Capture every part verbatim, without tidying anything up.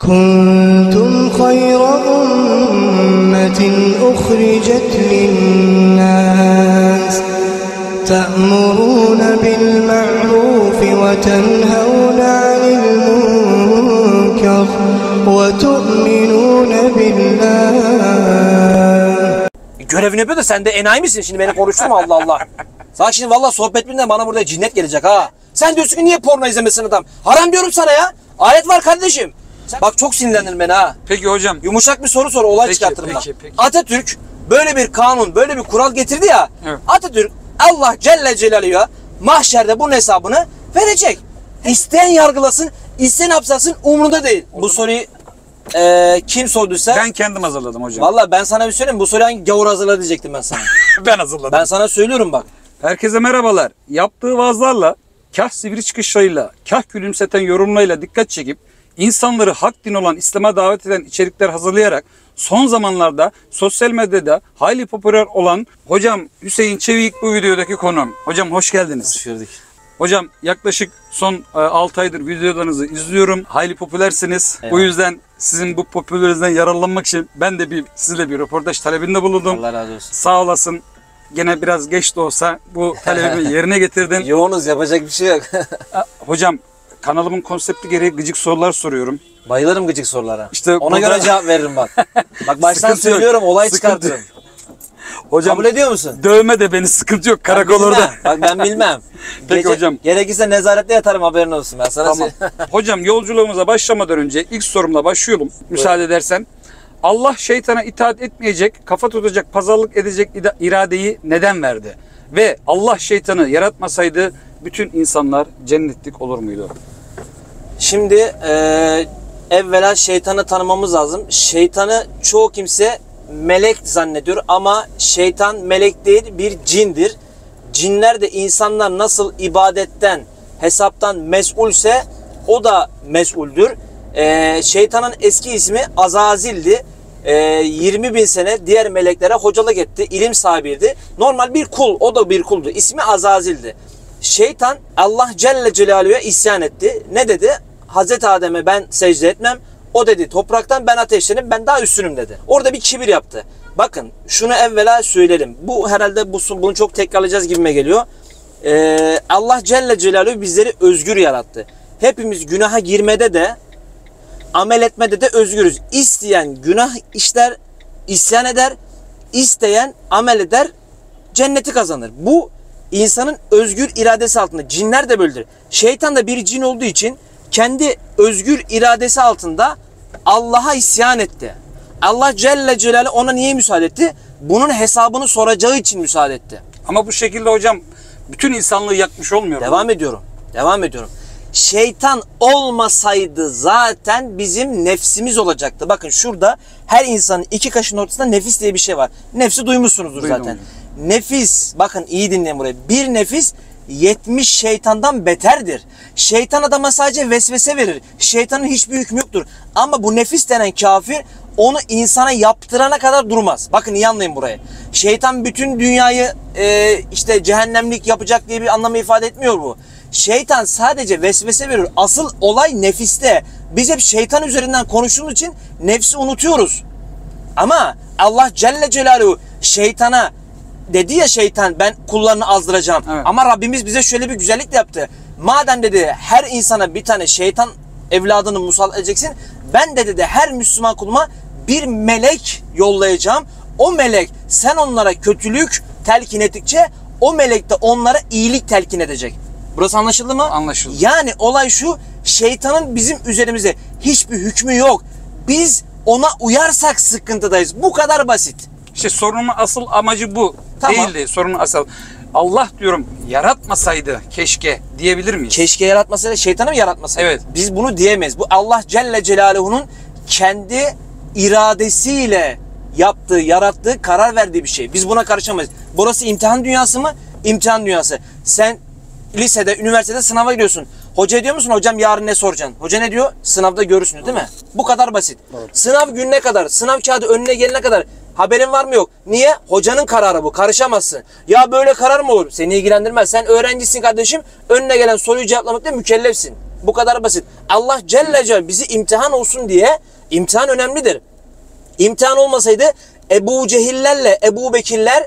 Kuntum hayra ummetin uhricet linnas ta'muruna bil ma'ruf ve tenhauna anil munkar ve tu'minuna billah. Görevini yapıyor da sen de enayi misin? Şimdi beni konuşturma Allah Allah. Sana şimdi valla sohbet birinden bana burada cinnet gelecek ha. Sen diyorsun ki niye porno izlemesin adam? Haram diyorum sana ya. Ayet var kardeşim. Sen... Bak çok sinirlenir beni ha. Peki hocam. Yumuşak bir soru sor, olay çıkartırım bak. Atatürk böyle bir kanun, böyle bir kural getirdi ya. Evet. Atatürk Allah Celle Celaluhu'ya mahşerde bunun hesabını verecek. İsteyen yargılasın, isteyen hapsasın umurunda değil. Olur. Bu soruyu e, kim sorduysa... Ben kendim hazırladım hocam. Valla ben sana bir söyleyeyim, bu soruyu hangi gavur hazırladı diyecektim ben sana. Ben hazırladım. Ben sana söylüyorum bak. Herkese merhabalar. Yaptığı vaazlarla, kah sivri çıkışlarıyla, kah gülümseten yorumlarıyla dikkat çekip insanları hak din olan İslam'a davet eden içerikler hazırlayarak son zamanlarda sosyal medyada hayli popüler olan hocam Hüseyin Çevik bu videodaki konuğum. Hocam hoş geldiniz. Hoş gördük. Hocam yaklaşık son altı aydır videolarınızı izliyorum. Hayli popülersiniz. Evet. Bu yüzden sizin bu popülerinizden yararlanmak için ben de bir sizinle bir röportaj talebinde bulundum. Allah razı olsun. Sağ olasın. Gene biraz geç de olsa bu talebimi yerine getirdin. Yoğunuz, yapacak bir şey yok. Hocam kanalımın konsepti gereği gıcık sorular soruyorum. Bayılırım gıcık sorulara. İşte ona göre da... cevap veririm bak. Bak baştan sıkıntı söylüyorum yok. Olay çıkartırım. Hocam, kabul ediyor musun? Dövme de beni, sıkıntı yok karakol orada. Bak ben bilmem. Peki Gece, hocam. Gerekirse nezarette yatarım, haberin olsun. Ben sana tamam. Hocam yolculuğumuza başlamadan önce ilk sorumla başlıyorum. Buyur. Müsaade edersen. Allah şeytana itaat etmeyecek, kafa tutacak, pazarlık edecek iradeyi neden verdi? Ve Allah şeytanı yaratmasaydı bütün insanlar cennetlik olur muydu? Şimdi e, evvela şeytanı tanımamız lazım. Şeytanı çoğu kimse melek zannediyor ama şeytan melek değil, bir cindir. Cinler de insanlar nasıl ibadetten, hesaptan mesulse o da mesuldür. Ee, şeytanın eski ismi Azazil'di. Ee, yirmi bin sene diğer meleklere hocalık etti, ilim sahibiydi. Normal bir kul, o da bir kuldu. İsmi Azazil'di. Şeytan Allah Celle Celaluhu'ya isyan etti. Ne dedi? Hazreti Adem'e ben secde etmem. O dedi topraktan ben ateşlenim, ben daha üstünüm dedi. Orada bir kibir yaptı. Bakın şunu evvela söyleyelim. Bu herhalde bu, bunu çok tekrarlayacağız gibime geliyor. Ee, Allah Celle Celaluhu bizleri özgür yarattı. Hepimiz günaha girmede de amel etmede de özgürüz. İsteyen günah işler, isyan eder. İsteyen amel eder, cenneti kazanır. Bu insanın özgür iradesi altında. Cinler de böyledir. Şeytan da bir cin olduğu için kendi özgür iradesi altında Allah'a isyan etti. Allah Celle Celaluhu ona niye müsaade etti? Bunun hesabını soracağı için müsaade etti. Ama bu şekilde hocam bütün insanlığı yakmış olmuyor. Devam mu? ediyorum. Devam ediyorum. Şeytan olmasaydı zaten bizim nefsimiz olacaktı. Bakın şurada her insanın iki kaşın ortasında nefis diye bir şey var. Nefsi duymuşsunuzdur Duydum. zaten. Nefis, bakın iyi dinleyin burayı. Bir nefis yetmiş şeytandan beterdir. Şeytan adama sadece vesvese verir. Şeytanın hiçbir hükmü yoktur. Ama bu nefis denen kafir onu insana yaptırana kadar durmaz. Bakın iyi anlayın burayı. Şeytan bütün dünyayı e, işte cehennemlik yapacak diye bir anlamı ifade etmiyor bu. Şeytan sadece vesvese verir. Asıl olay nefiste. Biz hep şeytan üzerinden konuştuğumuz için nefsi unutuyoruz. Ama Allah Celle Celaluhu şeytana dedi ya, şeytan ben kullarını azdıracağım. Evet. Ama Rabbimiz bize şöyle bir güzellik de yaptı. Madem dedi her insana bir tane şeytan evladını musallat edeceksin. Ben de dedi her Müslüman kuluma bir melek yollayacağım. O melek sen onlara kötülük telkin ettikçe o melek de onlara iyilik telkin edecek. Burası anlaşıldı mı? Anlaşıldı. Yani olay şu, şeytanın bizim üzerimize hiçbir hükmü yok. Biz ona uyarsak sıkıntıdayız. Bu kadar basit. İşte sorunun asıl amacı bu tamam. değildi. Sorunun asıl. Allah diyorum yaratmasaydı keşke diyebilir miyiz? Keşke yaratmasaydı, şeytanı mı yaratmasaydı? Evet. Biz bunu diyemeyiz. Bu Allah Celle Celaluhu'nun kendi iradesiyle yaptığı, yarattığı, karar verdiği bir şey. Biz buna karışamayız. Burası imtihan dünyası mı? İmtihan dünyası. Sen lisede, üniversitede sınava giriyorsun. Hoca diyor musun? Hocam yarın ne soracaksın? Hoca ne diyor? Sınavda görürsünüz değil mi? Bu kadar basit. Evet. Sınav gününe kadar, sınav kağıdı önüne gelene kadar haberin var mı yok? Niye? Hocanın kararı bu. Karışamazsın. Ya böyle karar mı olur? Seni ilgilendirmez. Sen öğrencisin kardeşim. Önüne gelen soruyu cevaplamakla mükellefsin. Bu kadar basit. Allah Celle Celle bizi imtihan olsun diye, imtihan önemlidir. İmtihan olmasaydı Ebu Cehillerle Ebu Bekirler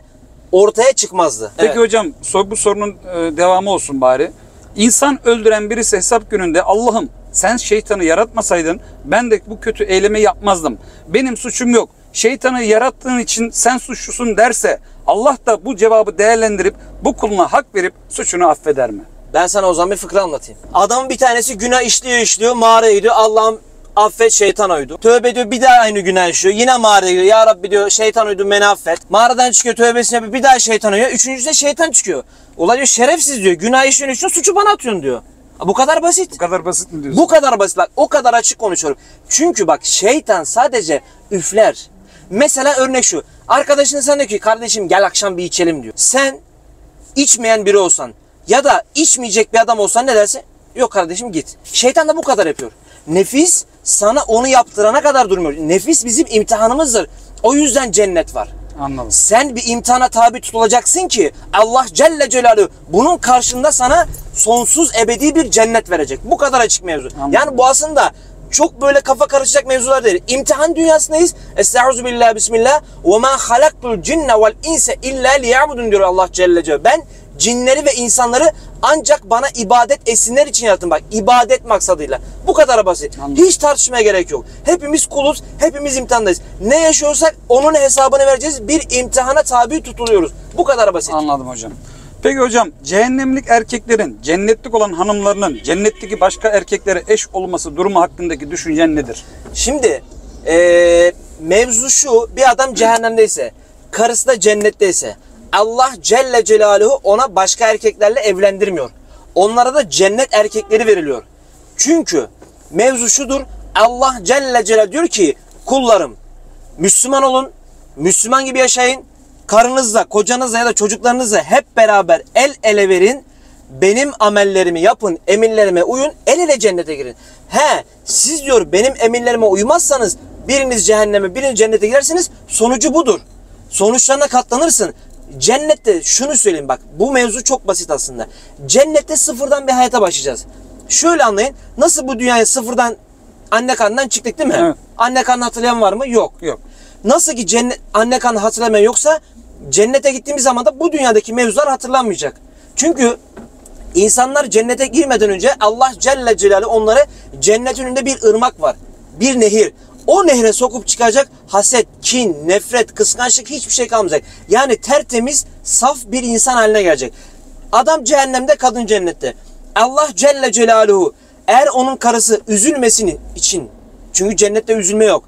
ortaya çıkmazdı. Peki evet. Hocam bu sorunun devamı olsun bari. İnsan öldüren birisi hesap gününde Allah'ım sen şeytanı yaratmasaydın ben de bu kötü eylemi yapmazdım. Benim suçum yok. Şeytanı yarattığın için sen suçlusun derse Allah da bu cevabı değerlendirip bu kuluna hak verip suçunu affeder mi? Ben sana o zaman bir fıkra anlatayım. Adamın bir tanesi günah işliyor işliyor mağaraya gidiyor. Allah'ım affet şeytan uydu. Tövbe diyor, bir daha aynı günah işliyor. Yine mağaraya gidiyor. Ya Rabbi diyor şeytan uydu beni affet. Mağaradan çıkıyor tövbesini yapıyor. Bir daha şeytan uyuyor. Üçüncüde şeytan çıkıyor. Olay diyor şerefsiz diyor. Günah işliyorsun işliyorsun suçu bana atıyorsun diyor. Bu kadar basit. Bu kadar basit mi diyorsun? Bu kadar basit. Bak, o kadar açık konuşuyorum. Çünkü bak şeytan sadece üfler. Mesela örnek şu. Arkadaşın sana diyor ki kardeşim gel akşam bir içelim diyor. Sen içmeyen biri olsan ya da içmeyecek bir adam olsan ne dersin? Yok kardeşim git. Şeytan da bu kadar yapıyor. Nefis sana onu yaptırana kadar durmuyor. Nefis bizim imtihanımızdır. O yüzden cennet var. Anladım. Sen bir imtihana tabi tutulacaksın ki Allah Celle Celaluhu bunun karşında sana sonsuz ebedi bir cennet verecek. Bu kadar açık mevzu. Anladım. Yani bu aslında çok böyle kafa karışacak mevzular değil. İmtihan dünyasındayız. Estağfurullah billah bismillah. Ve ma halaktul cinne vel inse illa liya'budun diyor Allah Celle Celaluhu. Ben cinleri ve insanları ancak bana ibadet etsinler için yarattım. Bak ibadet maksadıyla. Bu kadar basit. Anladım. Hiç tartışmaya gerek yok. Hepimiz kuluz, hepimiz imtihandayız. Ne yaşıyorsak onun hesabını vereceğiz. Bir imtihana tabi tutuluyoruz. Bu kadar basit. Anladım hocam. Peki hocam cehennemlik erkeklerin cennetlik olan hanımlarının cennetteki başka erkeklere eş olması durumu hakkındaki düşüncen nedir? Şimdi ee, mevzu şu. Bir adam cehennemdeyse, karısı da cennetteyse Allah Celle Celaluhu ona başka erkeklerle evlendirmiyor. Onlara da cennet erkekleri veriliyor. Çünkü mevzu şudur. Allah Celle Celaluhu diyor ki kullarım Müslüman olun, Müslüman gibi yaşayın. Karınızla, kocanızla ya da çocuklarınızla hep beraber el ele verin. Benim amellerimi yapın, emirlerime uyun, el ele cennete girin. He, siz diyor benim emirlerime uymazsanız biriniz cehenneme, biriniz cennete girersiniz. Sonucu budur. Sonuçlarına katlanırsın. Cennette şunu söyleyeyim bak bu mevzu çok basit aslında. Cennette sıfırdan bir hayata başlayacağız. Şöyle anlayın nasıl bu dünyaya sıfırdan anne karnından çıktık değil mi? Evet. Anne karnını hatırlayan var mı? Yok. Yok. Nasıl ki cennet, anne karnını hatırlamayan yoksa cennete gittiğimiz zaman da bu dünyadaki mevzular hatırlanmayacak. Çünkü insanlar cennete girmeden önce Allah Celle Celaluhu onları cennet önünde bir ırmak var. Bir nehir. O nehre sokup çıkacak haset, kin, nefret, kıskançlık hiçbir şey kalmayacak. Yani tertemiz, saf bir insan haline gelecek. Adam cehennemde, kadın cennette. Allah Celle Celaluhu eğer onun karısı üzülmesinin için, çünkü cennette üzülme yok.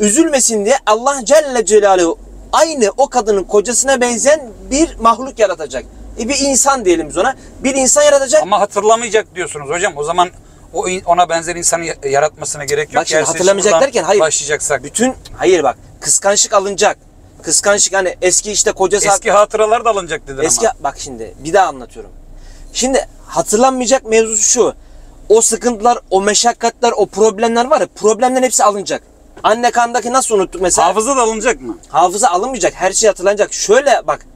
Üzülmesin diye Allah Celle Celaluhu aynı o kadının kocasına benzeyen bir mahluk yaratacak. E bir insan diyelim biz ona. Bir insan yaratacak. Ama hatırlamayacak diyorsunuz hocam o zaman. O ona benzer insanı yaratmasına gerek yok. Bak şimdi hatırlamayacak derken hayır. Başlayacaksak. Bütün hayır bak kıskançlık alınacak. Kıskançlık hani eski işte kocası. Eski hatıralar da alınacak dedin eski, ama. Bak şimdi bir daha anlatıyorum. Şimdi hatırlanmayacak mevzusu şu. O sıkıntılar, o meşakkatler, o problemler var ya problemlerin hepsi alınacak. Anne karnındaki nasıl unuttuk mesela. Hafıza da alınacak mı? Hafıza alınmayacak. Her şey hatırlanacak. Şöyle bak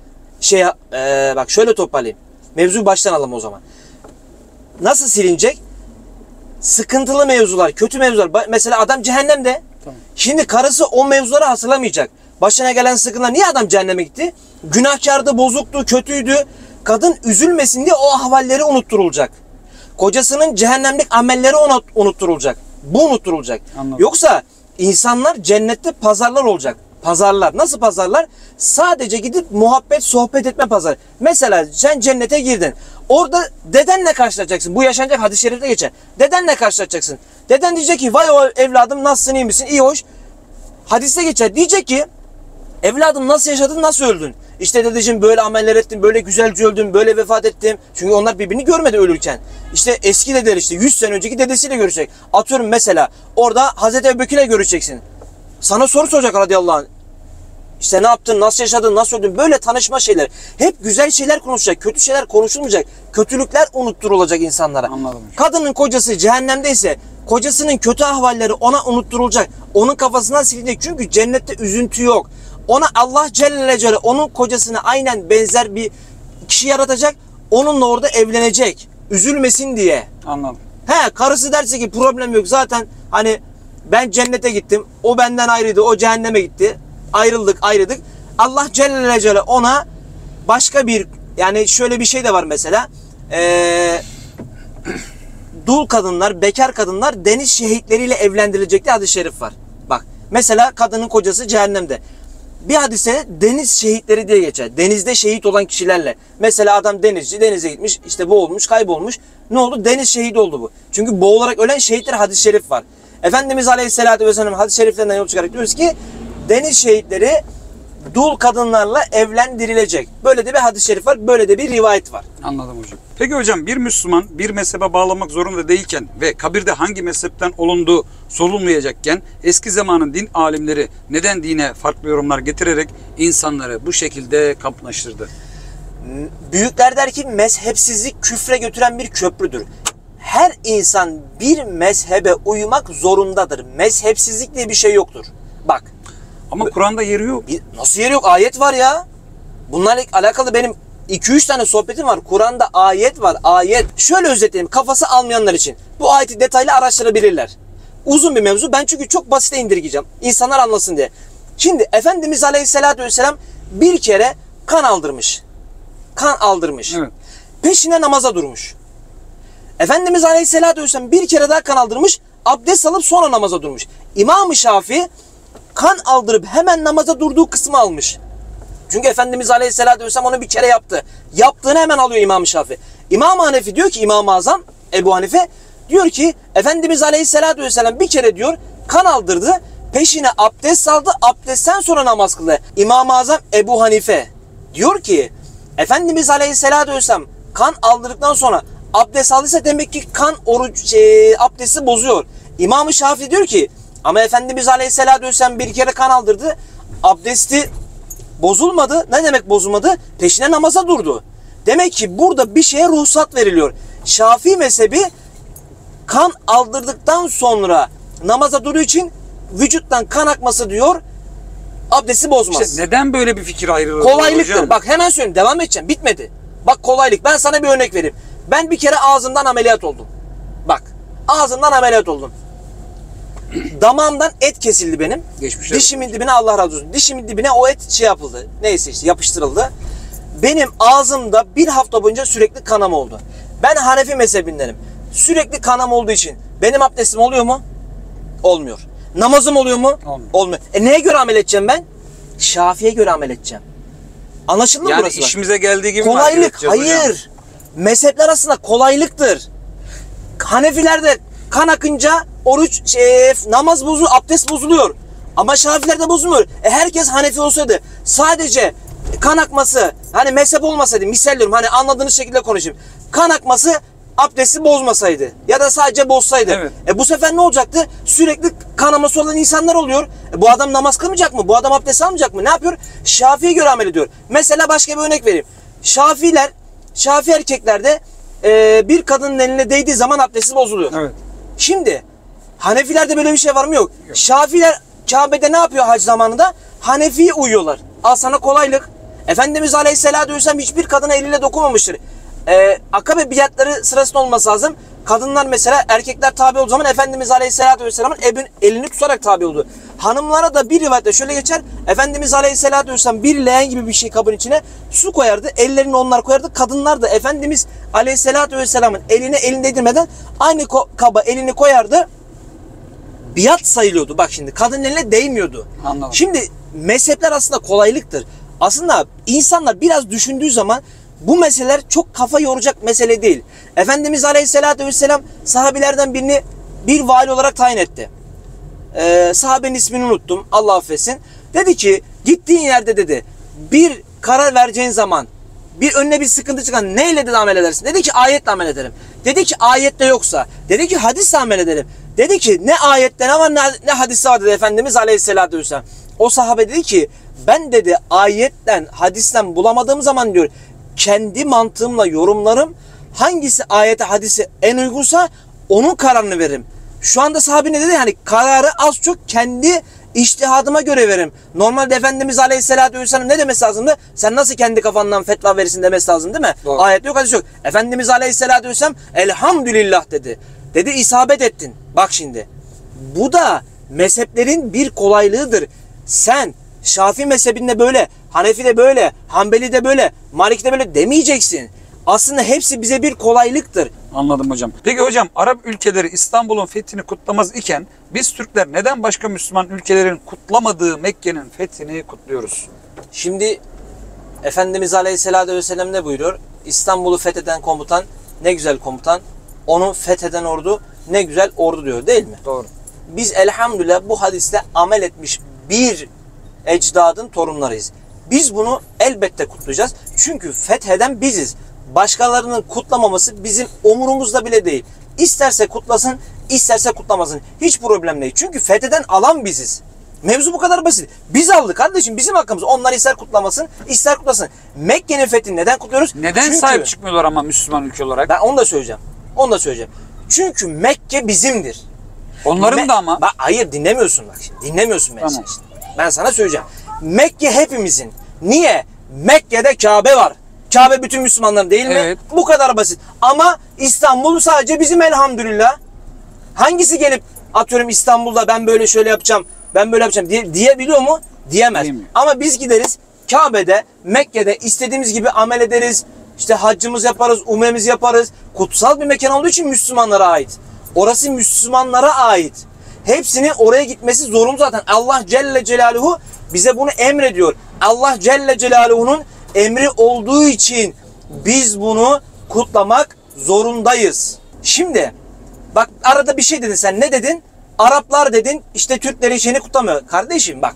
şey e, bak şöyle toparlayayım. Mevzuyu baştan alalım o zaman. Nasıl silinecek? Sıkıntılı mevzular, kötü mevzular. Mesela adam cehennemde. Tamam. Şimdi karısı o mevzuları hatırlamayacak. Başına gelen sıkıntılar. Niye adam cehenneme gitti? Günahkardı, bozuktu, kötüydü. Kadın üzülmesin diye o ahvalleri unutturulacak. Kocasının cehennemlik amelleri ona unutturulacak. Bu unutturulacak. Anladım. Yoksa insanlar cennette pazarlar olacak. Pazarlar. Nasıl pazarlar? Sadece gidip muhabbet, sohbet etme pazarı. Mesela sen cennete girdin. Orada dedenle karşılaşacaksın. Bu yaşanacak hadis-i şerifte geçer. Dedenle karşılaşacaksın. Deden diyecek ki vay o evladım nasılsın iyi misin? İyi hoş. Hadiste geçer. Diyecek ki evladım nasıl yaşadın nasıl öldün? İşte dedeciğim böyle ameller ettim. Böyle güzelce öldüm. Böyle vefat ettim. Çünkü onlar birbirini görmedi ölürken. İşte eski dedeler işte yüz sene önceki dedesiyle görüşecek. Atıyorum mesela orada Hazreti Ebu Bekir'le görüşeceksin. Sana soru soracak radıyallahu anh. İşte ne yaptın, nasıl yaşadın, nasıl öldün, böyle tanışma şeyler. Hep güzel şeyler konuşacak, kötü şeyler konuşulmayacak. Kötülükler unutturulacak insanlara. Anladım. Kadının kocası cehennemdeyse kocasının kötü ahvalleri ona unutturulacak. Onun kafasından silinecek çünkü cennette üzüntü yok. Ona Allah Celle Celaluhu onun kocasına aynen benzer bir kişi yaratacak. Onunla orada evlenecek. Üzülmesin diye. Anladım. He, karısı derse ki problem yok zaten, hani ben cennete gittim, o benden ayrıydı, o cehenneme gitti, ayrıldık ayrıldık. Allah Celle Celle ona başka bir, yani şöyle bir şey de var mesela, ee, dul kadınlar, bekar kadınlar deniz şehitleriyle evlendirilecek diye hadis-i şerif var. Bak mesela kadının kocası cehennemde. Bir hadise deniz şehitleri diye geçer. Denizde şehit olan kişilerle. Mesela adam denizci, denize gitmiş, işte boğulmuş, kaybolmuş. Ne oldu? Deniz şehidi oldu bu. Çünkü boğularak ölen şehitler hadis-i şerif var. Efendimiz Aleyhisselatü Vesselam hadis-i şeriflerinden yol çıkarak diyoruz ki deniz şehitleri dul kadınlarla evlendirilecek. Böyle de bir hadis-i şerif var, böyle de bir rivayet var. Anladım hocam. Peki hocam, bir Müslüman bir mezhebe bağlamak zorunda değilken ve kabirde hangi mezhepten olunduğu sorulmayacakken eski zamanın din alimleri neden dine farklı yorumlar getirerek insanları bu şekilde kamplaştırdı? Büyükler der ki mezhepsizlik küfre götüren bir köprüdür. Her insan bir mezhebe uyumak zorundadır. Mezhepsizlik diye bir şey yoktur. Bak. Ama Kur'an'da yeri yok. Nasıl yeri yok? Ayet var ya. Bunlarla alakalı benim iki üç tane sohbetim var. Kur'an'da ayet var. Ayet. Şöyle özetleyeyim. Kafası almayanlar için. Bu ayeti detaylı araştırabilirler. Uzun bir mevzu. Ben çünkü çok basite indirgeyeceğim. İnsanlar anlasın diye. Şimdi Efendimiz Aleyhisselatü Vesselam bir kere kan aldırmış. Kan aldırmış. Evet. Peşine namaza durmuş. Efendimiz Aleyhisselatü Vesselam bir kere daha kan aldırmış. Abdest alıp sonra namaza durmuş. İmam-ı Şafii kan aldırıp hemen namaza durduğu kısmı almış. Çünkü Efendimiz Aleyhisselatü Vesselam onu bir kere yaptı. Yaptığını hemen alıyor İmam-ı Şafii. İmam-ı Hanifi diyor ki, İmam-ı Azam Ebu Hanife diyor ki Efendimiz Aleyhisselatü Vesselam bir kere diyor kan aldırdı, peşine abdest aldı, abdestten sonra namaz kıldı. İmam-ı Azam Ebu Hanife diyor ki Efendimiz Aleyhisselatü Vesselam kan aldırdıktan sonra abdest aldıysa demek ki kan oruç şey, abdesti bozuyor. İmam-ı Şafii diyor ki ama Efendimiz Aleyhisselatü Vesselam bir kere kan aldırdı, abdesti bozulmadı. Ne demek bozulmadı? Peşine namaza durdu. Demek ki burada bir şeye ruhsat veriliyor. Şafii mezhebi kan aldırdıktan sonra namaza durduğu için vücuttan kan akması diyor, abdesti bozmaz. İşte neden böyle bir fikir ayrılığı? Kolaylıktır. Hocam. Bak hemen söyleyeyim, devam edeceğim. Bitmedi. Bak kolaylık. Ben sana bir örnek vereyim. Ben bir kere ağzımdan ameliyat oldum. Bak ağzımdan ameliyat oldum. Damağımdan et kesildi benim. Geçmişler. Dişimin dibine, Allah razı olsun, dişimin dibine o et şey yapıldı. Neyse işte yapıştırıldı. Benim ağzımda bir hafta boyunca sürekli kanama oldu. Ben Hanefi mezhebindenim. Sürekli kanama olduğu için benim abdestim oluyor mu? Olmuyor. Namazım oluyor mu? Olmuyor. Olmuyor. E neye göre amel edeceğim ben? Şafii'ye göre amel edeceğim. Anlaşıldı mı yani burası? Yani işimize geldiği gibi. Kolaylık. Hayır. Hocam. Mezhepler arasında kolaylıktır. Hanefilerde kan akınca oruç, şey, namaz bozuluyor, abdest bozuluyor. Ama Şafiilerde bozulmuyor. E herkes Hanefi olsaydı, sadece kan akması, hani mezhep olmasaydı, misal diyorum, hani anladığınız şekilde konuşayım. Kan akması abdesti bozmasaydı ya da sadece bozsaydı. Evet. E bu sefer ne olacaktı? Sürekli kanaması olan insanlar oluyor. E bu adam namaz kılmayacak mı? Bu adam abdest almayacak mı? Ne yapıyor? Şafii'ye göre amel ediyor. Mesela başka bir örnek vereyim. Şafiiler, Şafii erkeklerde e, bir kadının eline değdiği zaman abdesti bozuluyor. Evet. Şimdi Hanefilerde böyle bir şey var mı? Yok. Yok. Şafiler Kabe'de ne yapıyor hac zamanında? Hanefi'ye uyuyorlar. Al sana kolaylık. Efendimiz Aleyhisselatü Vesselam hiçbir kadına eliyle dokunmamıştır. Ee, Akabe biatları sırasında olması lazım. Kadınlar mesela, erkekler tabi olduğu zaman Efendimiz Aleyhisselatü Vesselam'ın elini tutarak tabi oldu. Hanımlara da bir rivayette şöyle geçer. Efendimiz Aleyhisselatü Vesselam bir leğen gibi bir şey kabın içine su koyardı. Ellerini onlar koyardı. Kadınlar da Efendimiz Aleyhisselatü Vesselam'ın eline elini değdirmeden aynı kaba elini koyardı. Biat sayılıyordu. Bak şimdi kadın eline değmiyordu. Anladım. Şimdi mezhepler aslında kolaylıktır. Aslında insanlar biraz düşündüğü zaman bu meseleler çok kafa yoracak mesele değil. Efendimiz Aleyhisselatü Vesselam sahabilerden birini bir vali olarak tayin etti. Ee, sahabenin ismini unuttum. Allah affetsin. Dedi ki gittiğin yerde dedi bir karar vereceğin zaman bir önüne bir sıkıntı çıkan neyle de amel edersin? Dedi ki ayetle amel ederim. Dedi ki ayette yoksa. Dedi ki hadisle amel ederim. Dedi ki ne ayette ne var ne, ne hadiste var dedi Efendimiz Aleyhisselatü Vesselam. O sahabe dedi ki ben dedi ayetten hadisten bulamadığım zaman diyor kendi mantığımla yorumlarım, hangisi ayete hadise en uygunsa onun kararını veririm. Şu anda sahabe ne dedi? Yani kararı az çok kendi İçtihadıma göre veririm. Normalde Efendimiz Aleyhisselatü Vesselam ne demesi lazımdı? Sen nasıl kendi kafandan fetva verirsin demesi lazım değil mi? Ayette yok, hadis yok. Efendimiz Aleyhisselatü Vesselam elhamdülillah dedi. Dedi isabet ettin. Bak şimdi. Bu da mezheplerin bir kolaylığıdır. Sen Şafii mezhebinde böyle, Hanefi de böyle, Hanbeli de böyle, Maliki de böyle demeyeceksin. Aslında hepsi bize bir kolaylıktır. Anladım hocam. Peki hocam, Arap ülkeleri İstanbul'un fethini kutlamaz iken biz Türkler neden başka Müslüman ülkelerin kutlamadığı Mekke'nin fethini kutluyoruz? Şimdi Efendimiz Aleyhisselatü Vesselam ne buyuruyor? İstanbul'u fetheden komutan ne güzel komutan, onu fetheden ordu ne güzel ordu diyor, değil mi? Doğru. Biz elhamdülillah bu hadisle amel etmiş bir ecdadın torunlarıyız. Biz bunu elbette kutlayacağız. Çünkü fetheden biziz. Başkalarının kutlamaması bizim umurumuzda bile değil. İsterse kutlasın, isterse kutlamasın. Hiç problem değil. Çünkü fetheden alan biziz. Mevzu bu kadar basit. Biz aldık kardeşim, bizim hakkımız. Onlar ister kutlamasın, ister kutlasın. Mekke'nin fethini neden kutluyoruz? Neden Çünkü, sahip çıkmıyorlar ama Müslüman ülke olarak? Ben onu da söyleyeceğim. Onu da söyleyeceğim. Çünkü Mekke bizimdir. Onların Me da ama. Bak, hayır dinlemiyorsun bak. Dinlemiyorsun ben tamam. işte. Ben sana söyleyeceğim. Mekke hepimizin. Niye? Mekke'de Kabe var. Kabe bütün Müslümanların değil mi? Evet. Bu kadar basit. Ama İstanbul sadece bizim elhamdülillah. Hangisi gelip atıyorum İstanbul'da ben böyle şöyle yapacağım, ben böyle yapacağım diye, diyebiliyor mu? Diyemez. Ama biz gideriz Kabe'de, Mekke'de istediğimiz gibi amel ederiz. İşte haccımız yaparız, umremizi yaparız. Kutsal bir mekan olduğu için Müslümanlara ait. Orası Müslümanlara ait. Hepsinin oraya gitmesi zorunlu zaten. Allah Celle Celaluhu bize bunu emrediyor. Allah Celle Celaluhu'nun emri olduğu için biz bunu kutlamak zorundayız. Şimdi bak, arada bir şey dedin sen, ne dedin? Araplar dedin, işte Türkleri içini kutlamıyor. Kardeşim bak,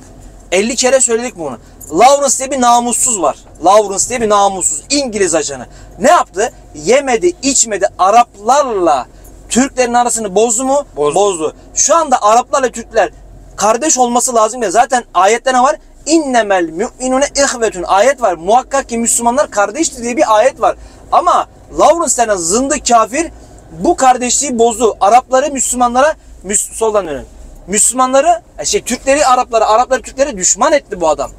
elli kere söyledik bunu. Lawrence diye bir namussuz var. Lawrence diye bir namussuz İngiliz ajanı. Ne yaptı? Yemedi, içmedi, Araplarla Türklerin arasını bozdu mu? Bozdu. Bozdu. Şu anda Araplarla Türkler kardeş olması lazım ya. Zaten ayette ne var? İnnemel müminune ihvetün ayet var. Muhakkak ki Müslümanlar kardeştir diye bir ayet var. Ama Lawrence denen zındık kafir bu kardeşliği bozdu. Arapları Müslümanlara Müsl soldan dönün. Müslümanları şey Türkleri Araplara, Arapları Türklere düşman etti bu adam.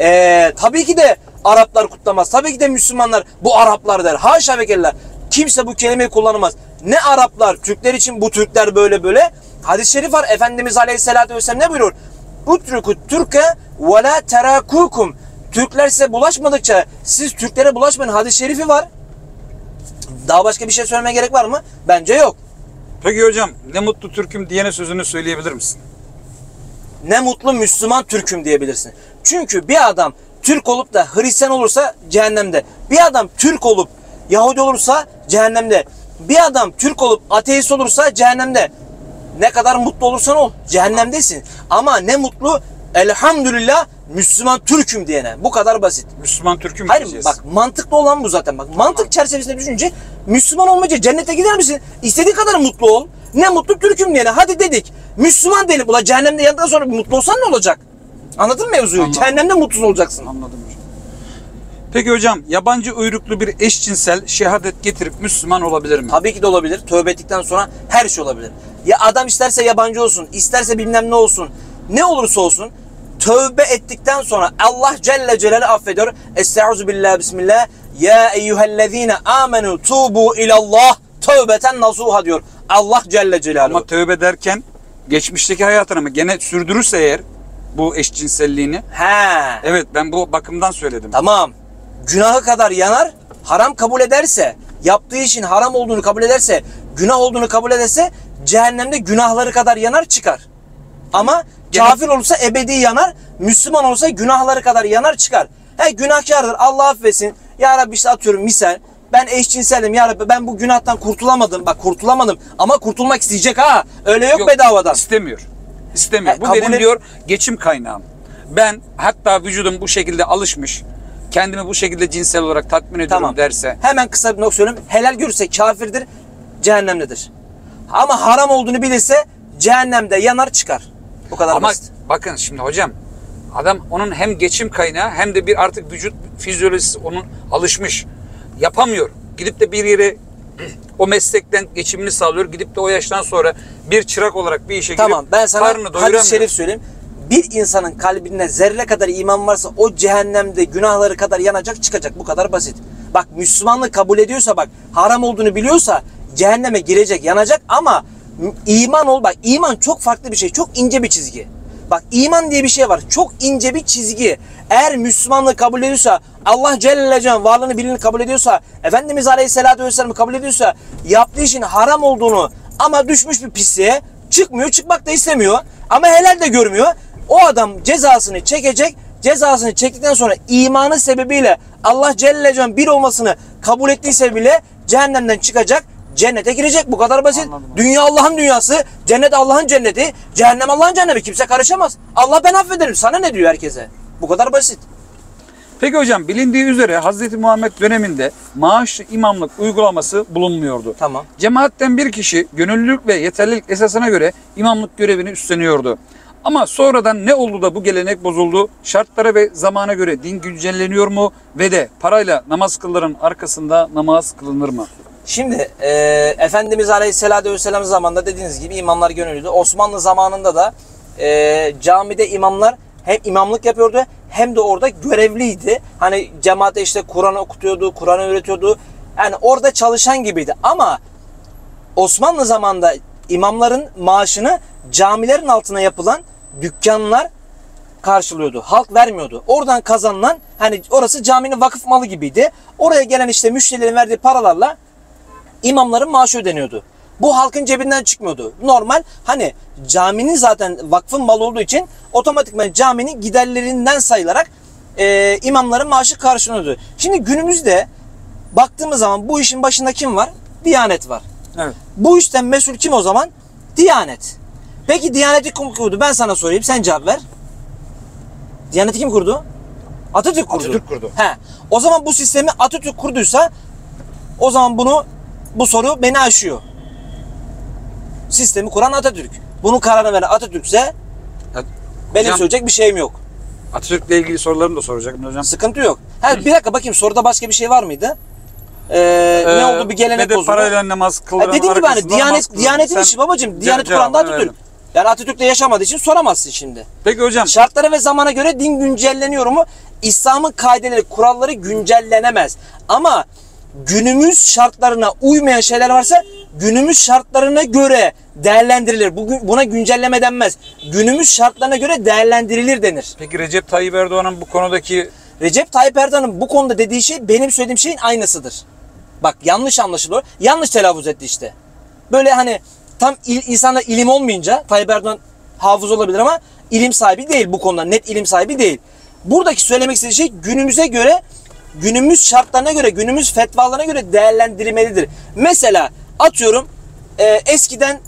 Ee, tabii ki de Araplar kutlamaz. Tabii ki de Müslümanlar bu Araplar der. Haşa ve kella. Kimse bu kelimeyi kullanamaz. Ne Araplar Türkler için, bu Türkler böyle böyle. Hadis-i şerif var. Efendimiz Aleyhisselatü Vesselam ne buyurur? Utrukut Türke ve la terakukum. Türkler size bulaşmadıkça siz Türklere bulaşmayın. Hadis-i şerifi var. Daha başka bir şey söylemeye gerek var mı? Bence yok. Peki hocam, ne mutlu Türk'üm diyene sözünü söyleyebilir misin? Ne mutlu Müslüman Türk'üm diyebilirsin. Çünkü bir adam Türk olup da Hristiyan olursa cehennemde. Bir adam Türk olup Yahudi olursa cehennemde. Bir adam Türk olup ateist olursa cehennemde. Ne kadar mutlu olursan ol cehennemdesin. Ama ne mutlu elhamdülillah Müslüman Türk'üm diyene. Bu kadar basit. Müslüman Türk'üm Hayır diyeceğiz. Bak, mantıklı olan bu zaten. Bak tamam. Mantık çerçevesinde düşünce Müslüman olmayınca cennete gider misin? İstediğin kadar mutlu ol. Ne mutlu Türk'üm diyene. Hadi dedik. Müslüman diyelim. Ula cehennemde yandıktan sonra mutlu olsan ne olacak? Anladın mı mevzuyu? Anladım. Cehennemde mutsuz olacaksın. Anladım hocam. Peki hocam, yabancı uyruklu bir eşcinsel şehadet getirip Müslüman olabilir mi? Tabii ki de olabilir. Tövbe ettikten sonra her şey olabilir. Ya adam isterse yabancı olsun, isterse bilmem ne olsun, ne olursa olsun tövbe ettikten sonra Allah Celle Celaluhu affediyor. Estaizu billah bismillah. Ya eyyühellezine amenu tubu ilallah tövbeten nasuha diyor. Allah Celle Celaluhu. Ama tövbe derken geçmişteki hayatını mı gene sürdürürse eğer bu eşcinselliğini. He. Evet, ben bu bakımdan söyledim. Tamam. Günahı kadar yanar, haram kabul ederse, yaptığı işin haram olduğunu kabul ederse, günah olduğunu kabul ederse cehennemde günahları kadar yanar çıkar. Ama kafir olursa ebedi yanar, Müslüman olursa günahları kadar yanar çıkar. He, günahkardır, Allah affetsin. Ya Rabbi işte atıyorum misal, ben eşcinselim ya Rabbi, ben bu günahtan kurtulamadım. Bak kurtulamadım ama kurtulmak isteyecek ha. Öyle yok, yok bedavadan. İstemiyor. İstemiyor. He, bu benim diyor geçim kaynağım. Ben hatta vücudum bu şekilde alışmış. Kendimi bu şekilde cinsel olarak tatmin ediyorum tamam. derse. Hemen kısa bir not söyleyeyim. Helal görürse kafirdir, cehennemdedir. Ama haram olduğunu bilirse cehennemde yanar çıkar. Bu kadar Ama basit. Bakın şimdi hocam, adam onun hem geçim kaynağı hem de bir artık vücut fizyolojisi onun alışmış. Yapamıyor. Gidip de bir yere o meslekten geçimini sağlıyor. Gidip de o yaştan sonra bir çırak olarak bir işe tamam, girip ben sana karnını doyuramıyor. Hadis-i şerif söyleyeyim. Bir insanın kalbinde zerre kadar iman varsa o cehennemde günahları kadar yanacak çıkacak. Bu kadar basit. Bak Müslümanlığı kabul ediyorsa, bak haram olduğunu biliyorsa cehenneme girecek, yanacak ama iman ol, bak iman çok farklı bir şey, çok ince bir çizgi. Bak iman diye bir şey var, çok ince bir çizgi. Eğer Müslümanlığı kabul ediyorsa, Allah Celle Celle'nin varlığını birini kabul ediyorsa, Efendimiz Aleyhisselatü Vesselam'ı kabul ediyorsa, yaptığı işin haram olduğunu ama düşmüş bir pisliğe çıkmıyor, çıkmak da istemiyor ama helal de görmüyor. O adam cezasını çekecek, cezasını çektikten sonra imanı sebebiyle Allah Celle Celle'nin bir olmasını kabul ettiyse bile cehennemden çıkacak, cennete girecek. Bu kadar basit. Anladım. Dünya Allah'ın dünyası, cennet Allah'ın cenneti, cehennem Allah'ın cehennemi. Kimse karışamaz. Allah ben affederim. Sana ne diyor herkese? Bu kadar basit. Peki hocam, bilindiği üzere Hazreti Muhammed döneminde maaşlı imamlık uygulaması bulunmuyordu. Tamam. Cemaatten bir kişi gönüllülük ve yeterlilik esasına göre imamlık görevini üstleniyordu. Ama sonradan ne oldu da bu gelenek bozuldu? Şartlara ve zamana göre din güncelleniyor mu? Ve de parayla namaz kılların arkasında namaz kılınır mı? Şimdi e, Efendimiz Aleyhisselatü Vesselam zamanında dediğiniz gibi imamlar gönüllüydü. Osmanlı zamanında da e, camide imamlar hem imamlık yapıyordu hem de orada görevliydi. Hani cemaate işte Kur'an okutuyordu, Kur'an öğretiyordu. Yani orada çalışan gibiydi. Ama Osmanlı zamanında imamların maaşını camilerin altına yapılan dükkanlar karşılıyordu. Halk vermiyordu. Oradan kazanılan, hani orası caminin vakıf malı gibiydi. Oraya gelen işte müşterilerin verdiği paralarla İmamların maaşı ödeniyordu. Bu halkın cebinden çıkmıyordu. Normal, hani caminin zaten vakfın malı olduğu için otomatikman caminin giderlerinden sayılarak e, imamların maaşı karşılanıyordu. Şimdi günümüzde baktığımız zaman bu işin başında kim var? Diyanet var. Evet. Bu işten mesul kim o zaman? Diyanet. Peki Diyanet'i kim kurdu? Ben sana sorayım, sen cevap ver. Diyanet'i kim kurdu? Atatürk kurdu. Atatürk kurdu. He. O zaman bu sistemi Atatürk kurduysa o zaman bunu Bu soru beni aşıyor. Sistemi kuran Atatürk. Bunun kararını veren Atatürk'se At benim hocam, söyleyecek bir şeyim yok. Atatürk'le ilgili sorularımı da soracak hocam. Sıkıntı yok. Ha, bir dakika bakayım, soruda başka bir şey var mıydı? Ee, ee, ne oldu, bir gelenek bozuldu. Parayla namaz kıldıran arkasında namaz kıldıran. Diyanet, Diyanet'in sen, işi babacığım. Diyanet Kur'an'da Atatürk. Verelim. Yani Atatürk'le yaşamadığı için soramazsın şimdi. Peki hocam. Şartlara ve zamana göre din güncelleniyor mu? İslam'ın kaideleri, kuralları güncellenemez. Ama günümüz şartlarına uymayan şeyler varsa günümüz şartlarına göre değerlendirilir. Bugün buna güncelleme denmez. Günümüz şartlarına göre değerlendirilir denir. Peki Recep Tayyip Erdoğan'ın bu konudaki... Recep Tayyip Erdoğan'ın bu konuda dediği şey benim söylediğim şeyin aynısıdır. Bak yanlış anlaşılıyor. Yanlış telaffuz etti işte. Böyle hani tam il, insana ilim olmayınca Tayyip Erdoğan hafız olabilir ama ilim sahibi değil bu konuda. Net ilim sahibi değil. Buradaki söylemek istediği şey günümüze göre, günümüz şartlarına göre, günümüz fetvalarına göre değerlendirilmelidir. Mesela atıyorum e, eskiden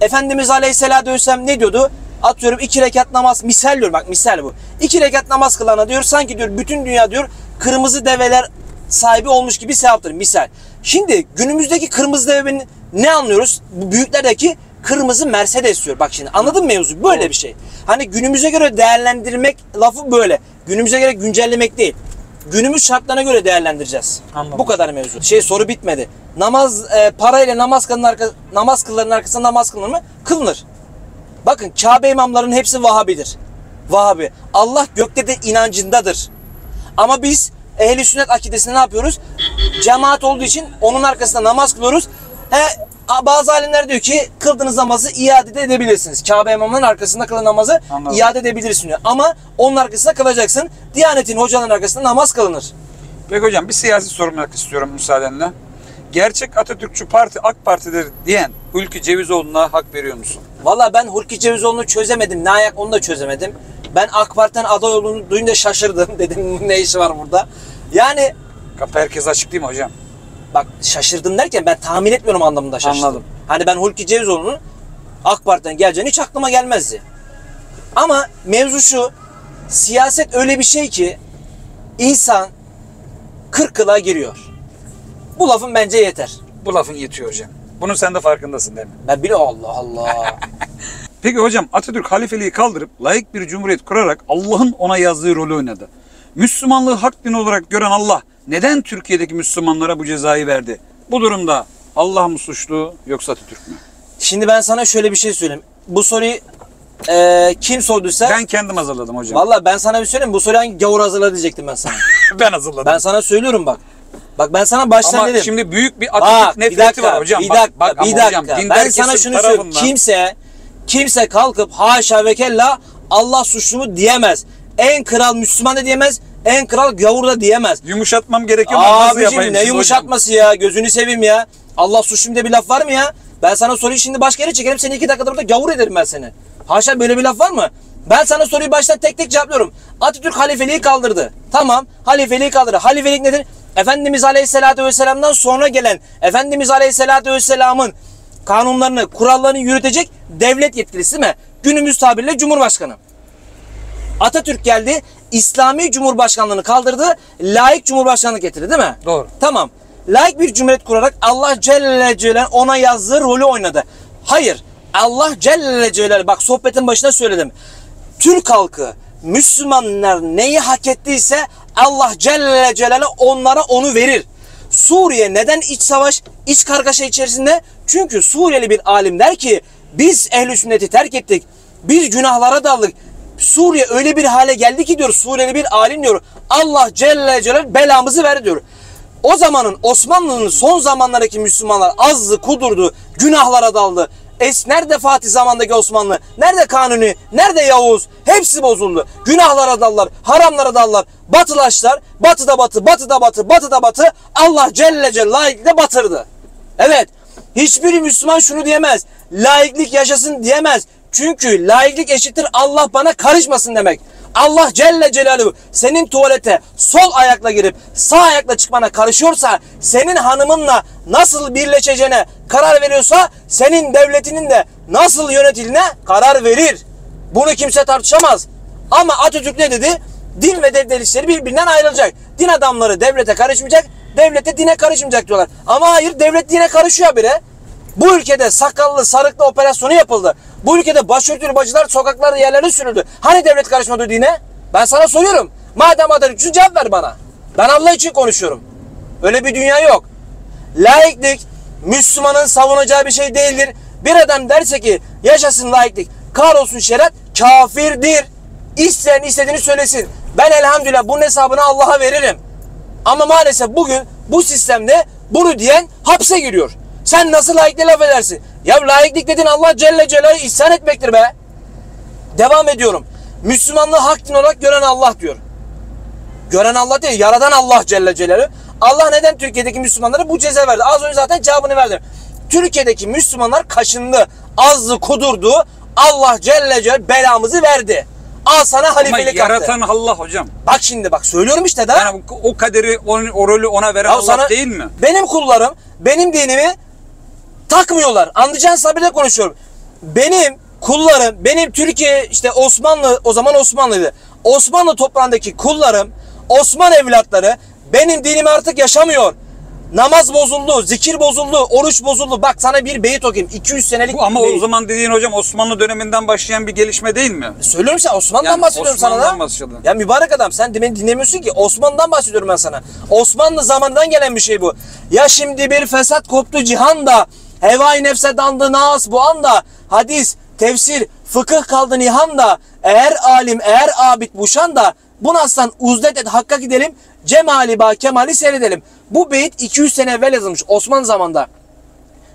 Efendimiz Aleyhisselatü Vesselam ne diyordu? Atıyorum iki rekat namaz, misal diyor, bak misal bu. İki rekat namaz kılana diyor sanki diyor bütün dünya diyor kırmızı develer sahibi olmuş gibi sevaptır, misal. Şimdi günümüzdeki kırmızı devenin ne anlıyoruz? Bu büyüklerdeki kırmızı Mercedes diyor. Bak şimdi anladın mı mevzu? Böyle bir şey. Hani günümüze göre değerlendirmek lafı böyle. Günümüze göre güncellemek değil. Günümüz şartlarına göre değerlendireceğiz. Anladım. Bu kadar mevzu. Şey, soru bitmedi. Namaz e, parayla namaz kılın arka, namaz kılların arkasında namaz kılınır mı? Kılınır. Bakın Kabe imamlarının hepsi Vahabidir. Vahabi. Allah gökte de inancındadır. Ama biz ehli sünnet akidesini ne yapıyoruz? Cemaat olduğu için onun arkasında namaz kılıyoruz. E, bazı alimler diyor ki kıldığınız namazı iade de edebilirsiniz. Kabe imamlarının arkasında kılan namazı Anladım. iade edebilirsin diyor. Ama onun arkasında kılacaksın. Diyanetin hocaların arkasında namaz kılınır. Peki hocam, bir siyasi sorumluluk istiyorum müsaadenle. Gerçek Atatürkçü Parti AK Parti'dir diyen Hülki Cevizoğlu'na hak veriyor musun? Valla ben Hülki Cevizoğlu'nu çözemedim. Ne ayak onu da çözemedim. Ben AK Parti'den aday olduğunu duyunca şaşırdım. Dedim ne işi var burada? Yani... Kapı herkes açık değil mi hocam? Bak şaşırdım derken ben tahmin etmiyorum anlamında şaşırdım. Anladım. Hani ben Hülki Cevizoğlu'nun AK Parti'den geleceğini hiç aklıma gelmezdi. Ama mevzu şu, siyaset öyle bir şey ki insan kırk kılığa giriyor. Bu lafın bence yeter. Bu lafın yetiyor hocam. Bunun sen de farkındasın değil mi? Ben bile Allah Allah. Peki hocam, Atatürk halifeliği kaldırıp laik bir cumhuriyet kurarak Allah'ın ona yazdığı rolü oynadı. Müslümanlığı hak din olarak gören Allah neden Türkiye'deki Müslümanlara bu cezayı verdi? Bu durumda Allah mı suçlu yoksa Atatürk mü? Şimdi ben sana şöyle bir şey söyleyeyim. Bu soruyu e, kim sorduysa... Ben kendim hazırladım hocam. Valla ben sana bir söyleyeyim. Bu soruyu hangi gavur hazırladı diyecektim ben sana. Ben hazırladım. Ben sana söylüyorum bak. Bak ben sana baştan ama dedim. Ama şimdi büyük bir Atatürk nefreti var hocam. Bir dakika, bak, bak, bir dakika. Hocam, ben sana şunu tarafından... söyleyeyim. Kimse, kimse kalkıp haşa ve kella Allah suçlu mu diyemez. En kral Müslüman da diyemez. En kral gavur da diyemez. Yumuşatmam gerekiyor. Abicim ne yumuşatması hocam ya? Gözünü seveyim ya. Allah suçlu diye bir laf var mı ya? Ben sana soruyu şimdi başka yere çekerim. Seni iki dakikada burada gavur ederim ben seni. Haşa böyle bir laf var mı? Ben sana soruyu baştan tek tek cevaplıyorum. Atatürk halifeliği kaldırdı. Tamam, halifeliği kaldırdı. Halifelik nedir? Efendimiz Aleyhisselatü Vesselam'dan sonra gelen, Efendimiz Aleyhisselatü Vesselam'ın kanunlarını, kurallarını yürütecek devlet yetkilisi mi? Günümüz tabirle Cumhurbaşkanı. Atatürk geldi, İslami Cumhurbaşkanlığını kaldırdı, laik Cumhurbaşkanlığı getirdi değil mi? Doğru. Tamam, laik bir cumhuriyet kurarak Allah Celle Celle'nin ona yazdığı rolü oynadı. Hayır, Allah Celle Celle'nin, bak sohbetin başına söyledim. Türk halkı, Müslümanlar neyi hak ettiyse Allah Celle Celale onlara onu verir. Suriye neden iç savaş, iç kargaşa içerisinde? Çünkü Suriyeli bir alim der ki biz ehl-i sünneti terk ettik, biz günahlara daldık. Suriye öyle bir hale geldi ki diyor Suriyeli bir alim diyor Allah Celle Celale belamızı ver diyor. O zamanın Osmanlı'nın son zamanlardaki Müslümanlar azdı, kudurdu, günahlara daldı. Es, nerede Fatih zamandaki Osmanlı? Nerede Kanuni? Nerede Yavuz? Hepsi bozuldu. Günahlara dallar, haramlara dallar, batılaşlar, batıda batı, batıda batı, batıda batı, Allah Celle Celle laiklikle batırdı. Evet, hiçbir Müslüman şunu diyemez, laiklik yaşasın diyemez. Çünkü laiklik eşittir Allah bana karışmasın demek. Allah Celle Celaluhu senin tuvalete sol ayakla girip sağ ayakla çıkmana karışıyorsa, senin hanımınla nasıl birleşeceğine karar veriyorsa, senin devletinin de nasıl yönetildiğine karar verir. Bunu kimse tartışamaz. Ama Atatürk ne dedi? Din ve devlet işleri birbirinden ayrılacak. Din adamları devlete karışmayacak, devlet de dine karışmayacak diyorlar. Ama hayır, devlet dine karışıyor bile. Bu ülkede sakallı sarıklı operasyonu yapıldı. Bu ülkede başörtülü bacılar sokaklarda yerlerine sürüldü. Hani devlet karışmadı dine? Ben sana soruyorum. Madem Atatürk için cevap ver bana. Ben Allah için konuşuyorum. Öyle bir dünya yok. Laiklik Müslümanın savunacağı bir şey değildir. Bir adam derse ki yaşasın laiklik, kahrolsun şeriat, kafirdir. İsteyen istediğini söylesin. Ben elhamdülillah bunun hesabını Allah'a veririm. Ama maalesef bugün bu sistemde bunu diyen hapse giriyor. Sen nasıl laikliğe laf edersin? Ya laiklik dedin Allah Celle Celaluhu ihsan etmektir be. Devam ediyorum. Müslümanlığı hak din olarak gören Allah diyor. Gören Allah değil, yaradan Allah Celle Celaluhu. Allah neden Türkiye'deki Müslümanlara bu ceza verdi? Az önce zaten cevabını verdim. Türkiye'deki Müslümanlar kaşındı, azdı, kudurdu. Allah Celle Celaluhu belamızı verdi. Al sana halifelik attı. Yaratan Allah hocam. Bak şimdi bak söylüyorum işte daha. Yani o kaderi, o, o rolü ona veren ya Allah sana, değil mi? Benim kullarım, benim dinimi takmıyorlar. Anlayacağın sabırla konuşuyorum. Benim kullarım, benim Türkiye işte Osmanlı, o zaman Osmanlıydı. Osmanlı toprağındaki kullarım, Osman evlatları benim dinimi artık yaşamıyor. Namaz bozuldu, zikir bozuldu, oruç bozuldu. Bak sana bir beyit okuyayım. iki yüz senelik bu, ama o zaman dediğin hocam Osmanlı döneminden başlayan bir gelişme değil mi? Söylüyorum sana, Osmanlı'dan yani bahsediyorum Osmanlı'dan sana da. Bahsediyorum. Ya mübarek adam sen beni dinlemiyorsun ki. Osmanlı'dan bahsediyorum ben sana. Osmanlı zamandan gelen bir şey bu. Ya şimdi bir fesat koptu cihanda. Hevai nefse dandı naas bu anda. Hadis, tefsir, fıkıh kaldı nihanda. Eğer alim, eğer abid buşan da. Bu naslan uzdet et hakka gidelim. Cemali ba kemali seyredelim. Bu beyit iki yüz sene evvel yazılmış Osmanlı zamanında.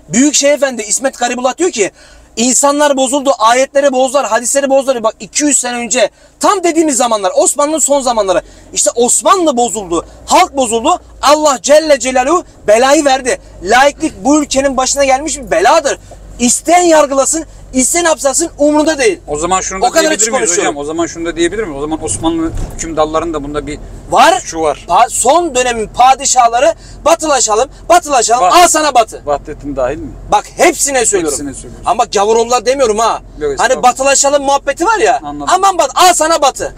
Büyük Şeyh Efendi İsmet Garibulat diyor ki insanlar bozuldu, ayetleri bozdular, hadisleri bozdular. Bak iki yüz sene önce tam dediğimiz zamanlar, Osmanlı'nın son zamanları. İşte Osmanlı bozuldu, halk bozuldu. Allah Celle Celaluhu belayı verdi. Laiklik bu ülkenin başına gelmiş bir beladır. İsteyen yargılasın, isteyen hapsasın umurunda değil. O zaman şunu da o diyebilir miyiz hocam? O zaman şunu da diyebilir miyiz? O zaman Osmanlı hükümdarlarının da bunda bir var, şu var. Son dönemin padişahları batılaşalım, batılaşalım, Vah al sana batı. Vahdettin dahil mi? Bak hepsine söylüyorum. Hepsine söylüyorum. Ama gavurumlar demiyorum ha. Yok, hani batılaşalım muhabbeti var ya. Anladım. Aman bat, al sana batı.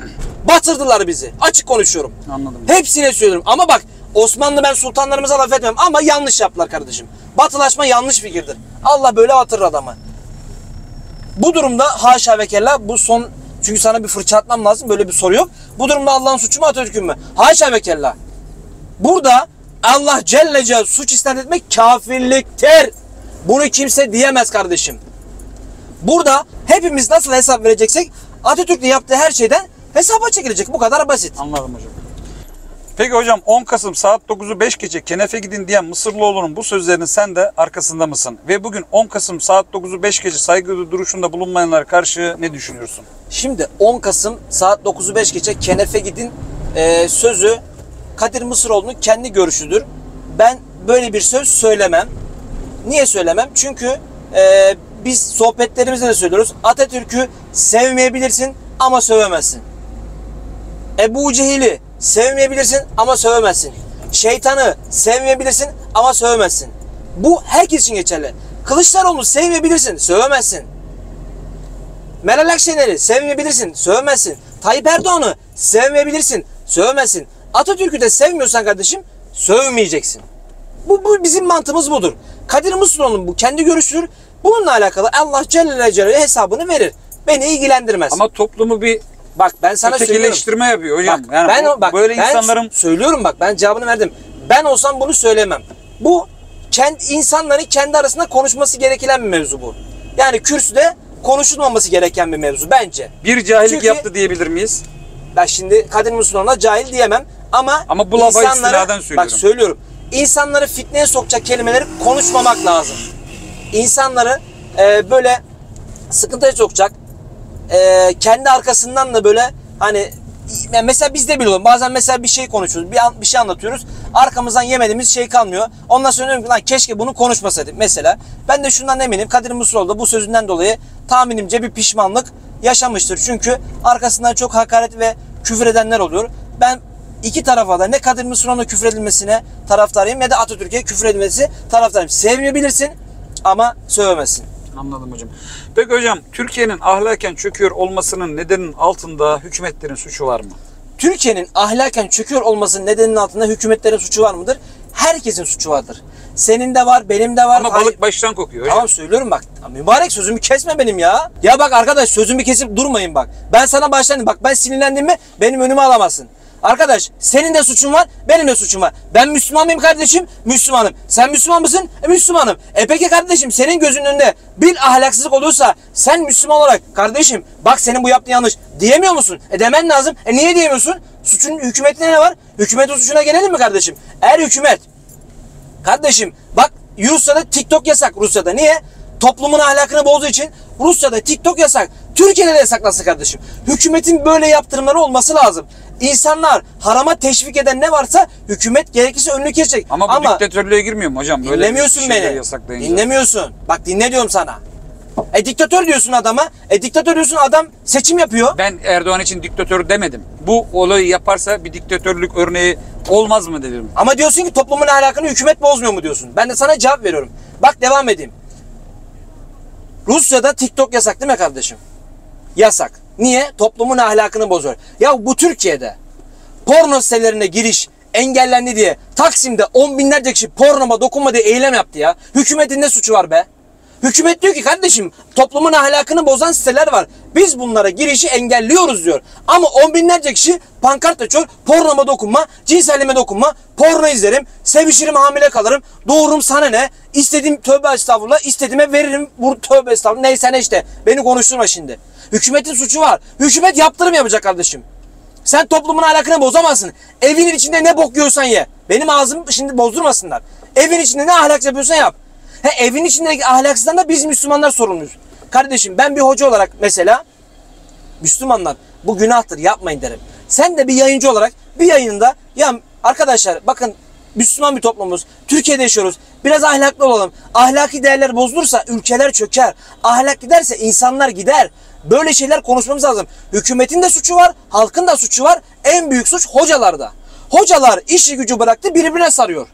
Batırdılar bizi. Açık konuşuyorum. Anladım. Hepsine söylüyorum ama bak. Osmanlı ben sultanlarımıza laf etmem ama yanlış yaptılar kardeşim. Batılaşma yanlış fikirdir. Allah böyle batırır adamı. Bu durumda haşa ve kella bu son, çünkü sana bir fırça atmam lazım, böyle bir soru yok. Bu durumda Allah'ın suçu mu Atatürk'ün mü? Haşa ve kella. Burada Allah Celle Celle suç isnat etmek kafirliktir. Bunu kimse diyemez kardeşim. Burada hepimiz nasıl hesap vereceksek Atatürk'le yaptığı her şeyden hesaba çekilecek. Bu kadar basit. Anladım hocam. Peki hocam on Kasım saat dokuzu beş geçe kenefe gidin diyen Mısırlıoğlu'nun bu sözlerinin sen de arkasında mısın? Ve bugün on Kasım saat dokuzu beş geçe saygı duruşunda bulunmayanlara karşı ne düşünüyorsun? Şimdi on Kasım saat dokuzu beş geçe kenefe gidin e, sözü Kadir Mısıroğlu'nun kendi görüşüdür. Ben böyle bir söz söylemem. Niye söylemem? Çünkü e, biz sohbetlerimizde de söylüyoruz. Atatürk'ü sevmeyebilirsin ama sövemezsin. Ebu Cehil'i sevmeyebilirsin ama sövemezsin. Şeytanı sevmeyebilirsin ama sövemezsin. Bu herkes için geçerli. Kılıçdaroğlu'nu sevmeyebilirsin, sövemezsin. Meral Akşener'i sevmeyebilirsin, sövemezsin. Tayyip Erdoğan'ı sevmeyebilirsin, sövemezsin. Atatürk'ü de sevmiyorsan kardeşim, sövmeyeceksin. Bu, bu bizim mantığımız budur. Kadir Mısıroğlu'nun bu kendi görüşüdür. Bununla alakalı Allah Celle Celle hesabını verir. Beni ilgilendirmez. Ama toplumu bir bak ben sana ötekileştirme yapıyor hocam. Bak, yani ben o, bak, böyle ben insanların söylüyorum bak ben cevabını verdim. Ben olsam bunu söylemem. Bu kendi insanların kendi arasında konuşması gereken bir mevzu bu. Yani kürsüde konuşulmaması gereken bir mevzu bence. Bir cahillik Çünkü, yaptı diyebilir miyiz? Ben şimdi Kadir Mısıroğlu'na cahil diyemem ama ama bu lafa istinaden söylüyorum. Bak söylüyorum. İnsanları fitneye sokacak kelimeleri konuşmamak lazım. İnsanları e, böyle sıkıntıya sokacak, e, kendi arkasından da böyle hani mesela biz de biliyoruz bazen mesela bir şey konuşuyoruz, bir, bir şey anlatıyoruz, arkamızdan yemediğimiz şey kalmıyor. Ondan sonra diyorum ki lan keşke bunu konuşmasaydık mesela. Ben de şundan eminim, Kadir Mısıroğlu da bu sözünden dolayı tahminimce bir pişmanlık yaşamıştır. Çünkü arkasından çok hakaret ve küfür edenler oluyor. Ben İki tarafa da ne Kadir Mısıroğlu'na küfredilmesine taraftarıyım ya da Atatürk'e küfredilmesi taraftarıyım. Sevmeyebilirsin ama sövemezsin. Anladım hocam. Peki hocam Türkiye'nin ahlaken çöküyor olmasının nedeninin altında hükümetlerin suçu var mı? Türkiye'nin ahlaken çöküyor olmasının nedeninin altında hükümetlerin suçu var mıdır? Herkesin suçu vardır. Senin de var, benim de var. Ama balık baştan kokuyor. Tamam söylüyorum bak. Mübarek sözümü kesme benim ya. Ya bak arkadaş sözümü kesip durmayın bak. Ben sana başlandım. Bak ben sinirlendim mi benim önüme alamazsın. Arkadaş senin de suçun var, benim de suçum var. Ben Müslüman mıyım kardeşim? Müslümanım. Sen Müslüman mısın? E, Müslümanım. E peki kardeşim senin gözünün önünde bir ahlaksızlık oluyorsa sen Müslüman olarak kardeşim bak senin bu yaptığın yanlış diyemiyor musun? E demen lazım. E niye diyemiyorsun? Suçun hükümetine ne var? Hükümetin suçuna gelelim mi kardeşim? Eğer hükümet kardeşim bak Rusya'da TikTok yasak Rusya'da. Niye? Toplumun ahlakını bozduğu için Rusya'da TikTok yasak. Türkiye'de de yasaklansa kardeşim. Hükümetin böyle yaptırımları olması lazım. İnsanlar harama teşvik eden ne varsa hükümet gerekirse önünü kesecek. Ama bu Ama, diktatörlüğe girmiyor mu hocam? Böyle dinlemiyorsun beni. Dinlemiyorsun. Bak dinle diyorum sana. E diktatör diyorsun adama. E diktatör diyorsun adam seçim yapıyor. Ben Erdoğan için diktatör demedim. Bu olayı yaparsa bir diktatörlük örneği olmaz mı dedim. Ama diyorsun ki toplumun ahlakını hükümet bozmuyor mu diyorsun. Ben de sana cevap veriyorum. Bak devam edeyim. Rusya'da TikTok yasak değil mi kardeşim? Yasak. Niye? Toplumun ahlakını bozuyor. Ya bu Türkiye'de porno sitelerine giriş engellendi diye Taksim'de on binlerce kişi pornoma dokunma diye eylem yaptı ya. Hükümetin ne suçu var be? Hükümet diyor ki kardeşim toplumun ahlakını bozan siteler var. Biz bunlara girişi engelliyoruz diyor. Ama on binlerce kişi pankart açıyor. Pornoma dokunma, cinselleme dokunma, porno izlerim, sevişirim hamile kalırım, doğurum sana ne? İstediğim tövbe estağfurullah, istediğime veririm bu tövbe estağfurullah. Neyse ne işte beni konuşturma şimdi. Hükümetin suçu var. Hükümet yaptırım yapacak kardeşim. Sen toplumun ahlakını bozamazsın. Evinin içinde ne bok yiyorsan ye. Benim ağzımı şimdi bozdurmasınlar. Evin içinde ne ahlak yapıyorsan yap. He, evin içindeki ahlaksızdan da biz Müslümanlar sorumluyuz. Kardeşim ben bir hoca olarak mesela Müslümanlar bu günahtır yapmayın derim. Sen de bir yayıncı olarak bir yayında ya arkadaşlar bakın Müslüman bir toplumuz. Türkiye'de yaşıyoruz. Biraz ahlaklı olalım. Ahlaki değerler bozulursa ülkeler çöker. Ahlak giderse insanlar gider. Böyle şeyler konuşmamız lazım. Hükümetin de suçu var, halkın da suçu var. En büyük suç hocalarda. Hocalar işi gücü bıraktı birbirine sarıyor.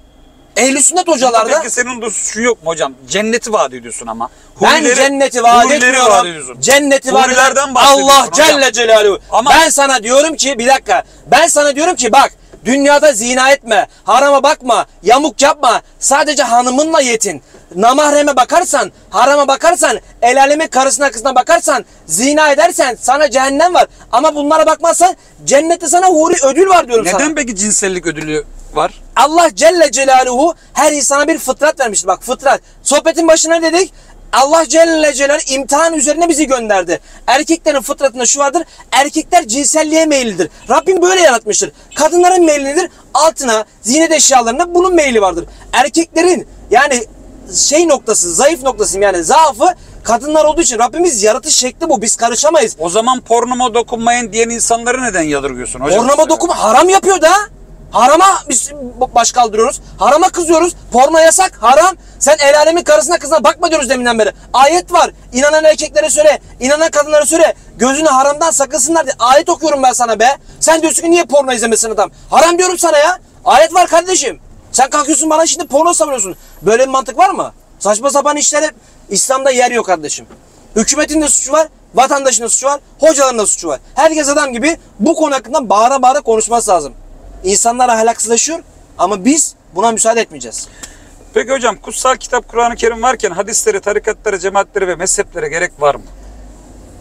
Ehl-i sünnet hocalarda. Peki senin de suçun yok mu hocam? Cenneti vaat ediyorsun ama. Ben hurileri, cenneti vaat etmiyorum. Cenneti vaat ediyorsun. Allah Celle Celaluhu. Ama ben sana diyorum ki bir dakika. Ben sana diyorum ki bak dünyada zina etme, harama bakma, yamuk yapma. Sadece hanımınla yetin. Namahreme bakarsan, harama bakarsan, el alemin karısına kızına bakarsan, zina edersen sana cehennem var. Ama bunlara bakmazsan cennette sana huri ödül var diyorum. Neden sana. Neden peki cinsellik ödülü var? Allah Celle Celaluhu her insana bir fıtrat vermiştir. Bak fıtrat. Sohbetin başına dedik. Allah Celle Celal imtihan üzerine bizi gönderdi. Erkeklerin fıtratında şu vardır. Erkekler cinselliğe meyillidir. Rabbim böyle yaratmıştır. Kadınların meyillidir. Altına, ziynet eşyalarına bunun meyli vardır. Erkeklerin yani şey noktası, zayıf noktası yani zaafı kadınlar olduğu için Rabbimiz yaratış şekli bu. Biz karışamayız. O zaman pornoma dokunmayın diyen insanları neden yadırgıyorsun hocam? Pornoma dokunma haram yapıyor da. Harama biz baş kaldırıyoruz. Harama kızıyoruz. Porno yasak, haram. Sen el alemin karısına kızına bakma diyoruz deminden beri. Ayet var. İnanan erkeklere söyle, inanan kadınlara söyle. Gözünü haramdan sakınsınlar diye. Ayet okuyorum ben sana be. Sen diyorsun ki niye porno izlemesin adam? Haram diyorum sana ya. Ayet var kardeşim. Sen kalkıyorsun bana şimdi porno savunuyorsun. Böyle bir mantık var mı? Saçma sapan işlere İslam'da yer yok kardeşim. Hükümetin de suçu var. Vatandaşın da suçu var. Hocaların da suçu var. Herkes adam gibi bu konu hakkında bağıra bağıra konuşması lazım. İnsanlar ahlaksızlaşıyor ama biz buna müsaade etmeyeceğiz. Peki hocam, kutsal kitap Kur'an-ı Kerim varken hadislere, tarikatlara, cemaatlere ve mezheplere gerek var mı?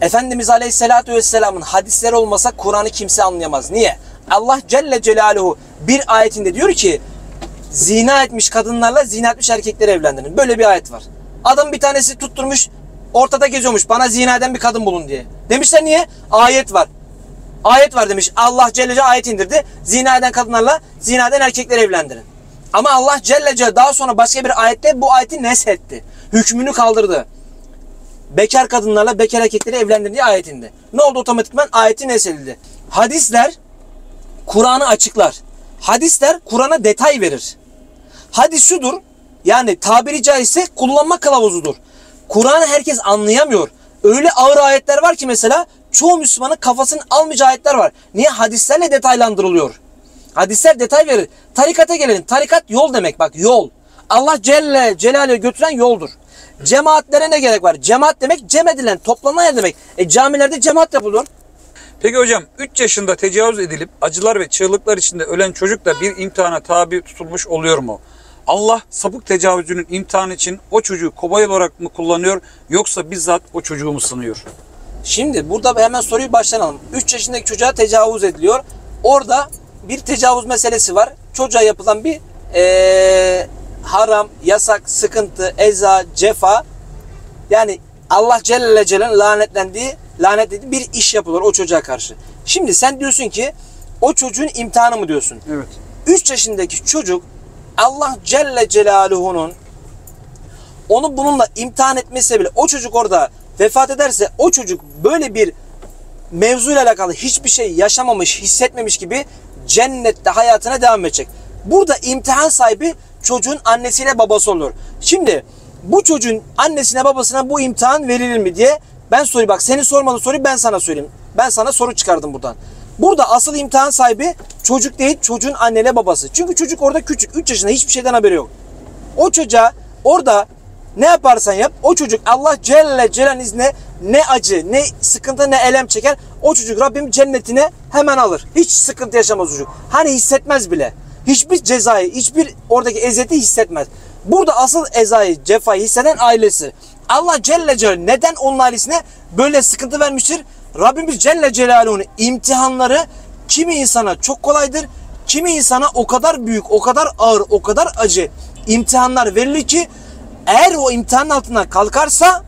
Efendimiz Aleyhisselatü Vesselam'ın hadisleri olmasa Kur'an'ı kimse anlayamaz. Niye? Allah Celle Celaluhu bir ayetinde diyor ki zina etmiş kadınlarla zina etmiş erkekleri evlendirin. Böyle bir ayet var. Adam bir tanesi tutturmuş ortada geziyormuş bana zina eden bir kadın bulun diye. Demişler niye? Ayet var. Ayet var demiş. Allah Celle Celaluhu ayet indirdi. Zina eden kadınlarla zina eden erkekleri evlendirin. Ama Allah Celle Celaluhu daha sonra başka bir ayette bu ayeti neshetti. Hükmünü kaldırdı. Bekar kadınlarla bekar erkekleri evlendirin diye ayet indi. Ne oldu otomatikman? Ayeti neshedildi. Hadisler Kur'an'ı açıklar. Hadisler Kur'an'a detay verir. Hadis şudur. Yani tabiri caizse kullanma kılavuzudur. Kur'an'ı herkes anlayamıyor. Öyle ağır ayetler var ki mesela çoğu Müslümanın kafasının almayacağı ayetler var. Niye? Hadislerle detaylandırılıyor. Hadisler detay verir. Tarikata gelelim. Tarikat yol demek. Bak yol. Allah Celle Celaluhu'ya götüren yoldur. Cemaatlere ne gerek var? Cemaat demek cem edilen, toplanan yer demek. E camilerde cemaat yapılıyor. Peki hocam, üç yaşında tecavüz edilip acılar ve çığlıklar içinde ölen çocuk da bir imtihana tabi tutulmuş oluyor mu? Allah sapık tecavüzünün imtihanı için o çocuğu kobay olarak mı kullanıyor yoksa bizzat o çocuğu mu sınıyor? Şimdi burada hemen soruyu baştan alalım. üç yaşındaki çocuğa tecavüz ediliyor. Orada bir tecavüz meselesi var. Çocuğa yapılan bir ee, haram, yasak, sıkıntı, eza, cefa. Yani Allah Celle Celal'in lanetlendiği, lanetlediği bir iş yapılıyor o çocuğa karşı. Şimdi sen diyorsun ki o çocuğun imtihanı mı diyorsun? Evet. üç yaşındaki çocuk Allah Celle Celaluhu'nun onu bununla imtihan etmesi bile, o çocuk orada vefat ederse o çocuk böyle bir mevzuyla alakalı hiçbir şey yaşamamış, hissetmemiş gibi cennette hayatına devam edecek. Burada imtihan sahibi çocuğun annesiyle babası olur. Şimdi bu çocuğun annesine babasına bu imtihan verilir mi diye ben soruyu bak senin sormadığın soruyu ben sana söyleyeyim. Ben sana soru çıkardım buradan. Burada asıl imtihan sahibi çocuk değil, çocuğun anneyle babası. Çünkü çocuk orada küçük, üç yaşında hiçbir şeyden haberi yok. O çocuğa orada ne yaparsan yap, o çocuk Allah Celle Celal'in izniyle ne acı, ne sıkıntı, ne elem çeker. O çocuk Rabbim cennetine hemen alır. Hiç sıkıntı yaşamaz çocuk. Hani hissetmez bile. Hiçbir cezayı, hiçbir oradaki eziyeti hissetmez. Burada asıl ezayı, cefayı hisseden ailesi. Allah Celle Celal neden onun ailesine böyle sıkıntı vermiştir? Rabbimiz Celle Celaluhu'nun imtihanları kimi insana çok kolaydır, kimi insana o kadar büyük, o kadar ağır, o kadar acı imtihanlar verilir ki eğer o imtihanın altından kalkarsa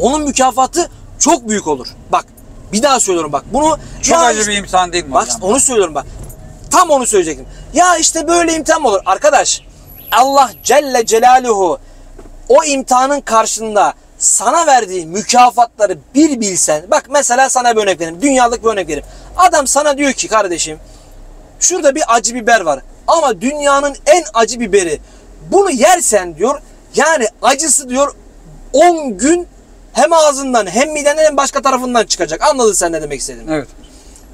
onun mükafatı çok büyük olur. Bak bir daha söylüyorum bak. Bunu çok acı işte, bir imtihan değil mi? Bak hocam? Onu söylüyorum bak. Tam onu söyleyecektim. Ya işte böyle imtihan olur. Arkadaş Allah Celle Celaluhu o imtihanın karşında sana verdiği mükafatları bir bilsen. Bak mesela sana bir örnek vereyim. Dünyalık bir örnek vereyim. Adam sana diyor ki kardeşim şurada bir acı biber var. Ama dünyanın en acı biberi. Bunu yersen diyor yani acısı diyor on gün hem ağzından hem midenden hem başka tarafından çıkacak. Anladın sen ne demek istediğimi? Evet.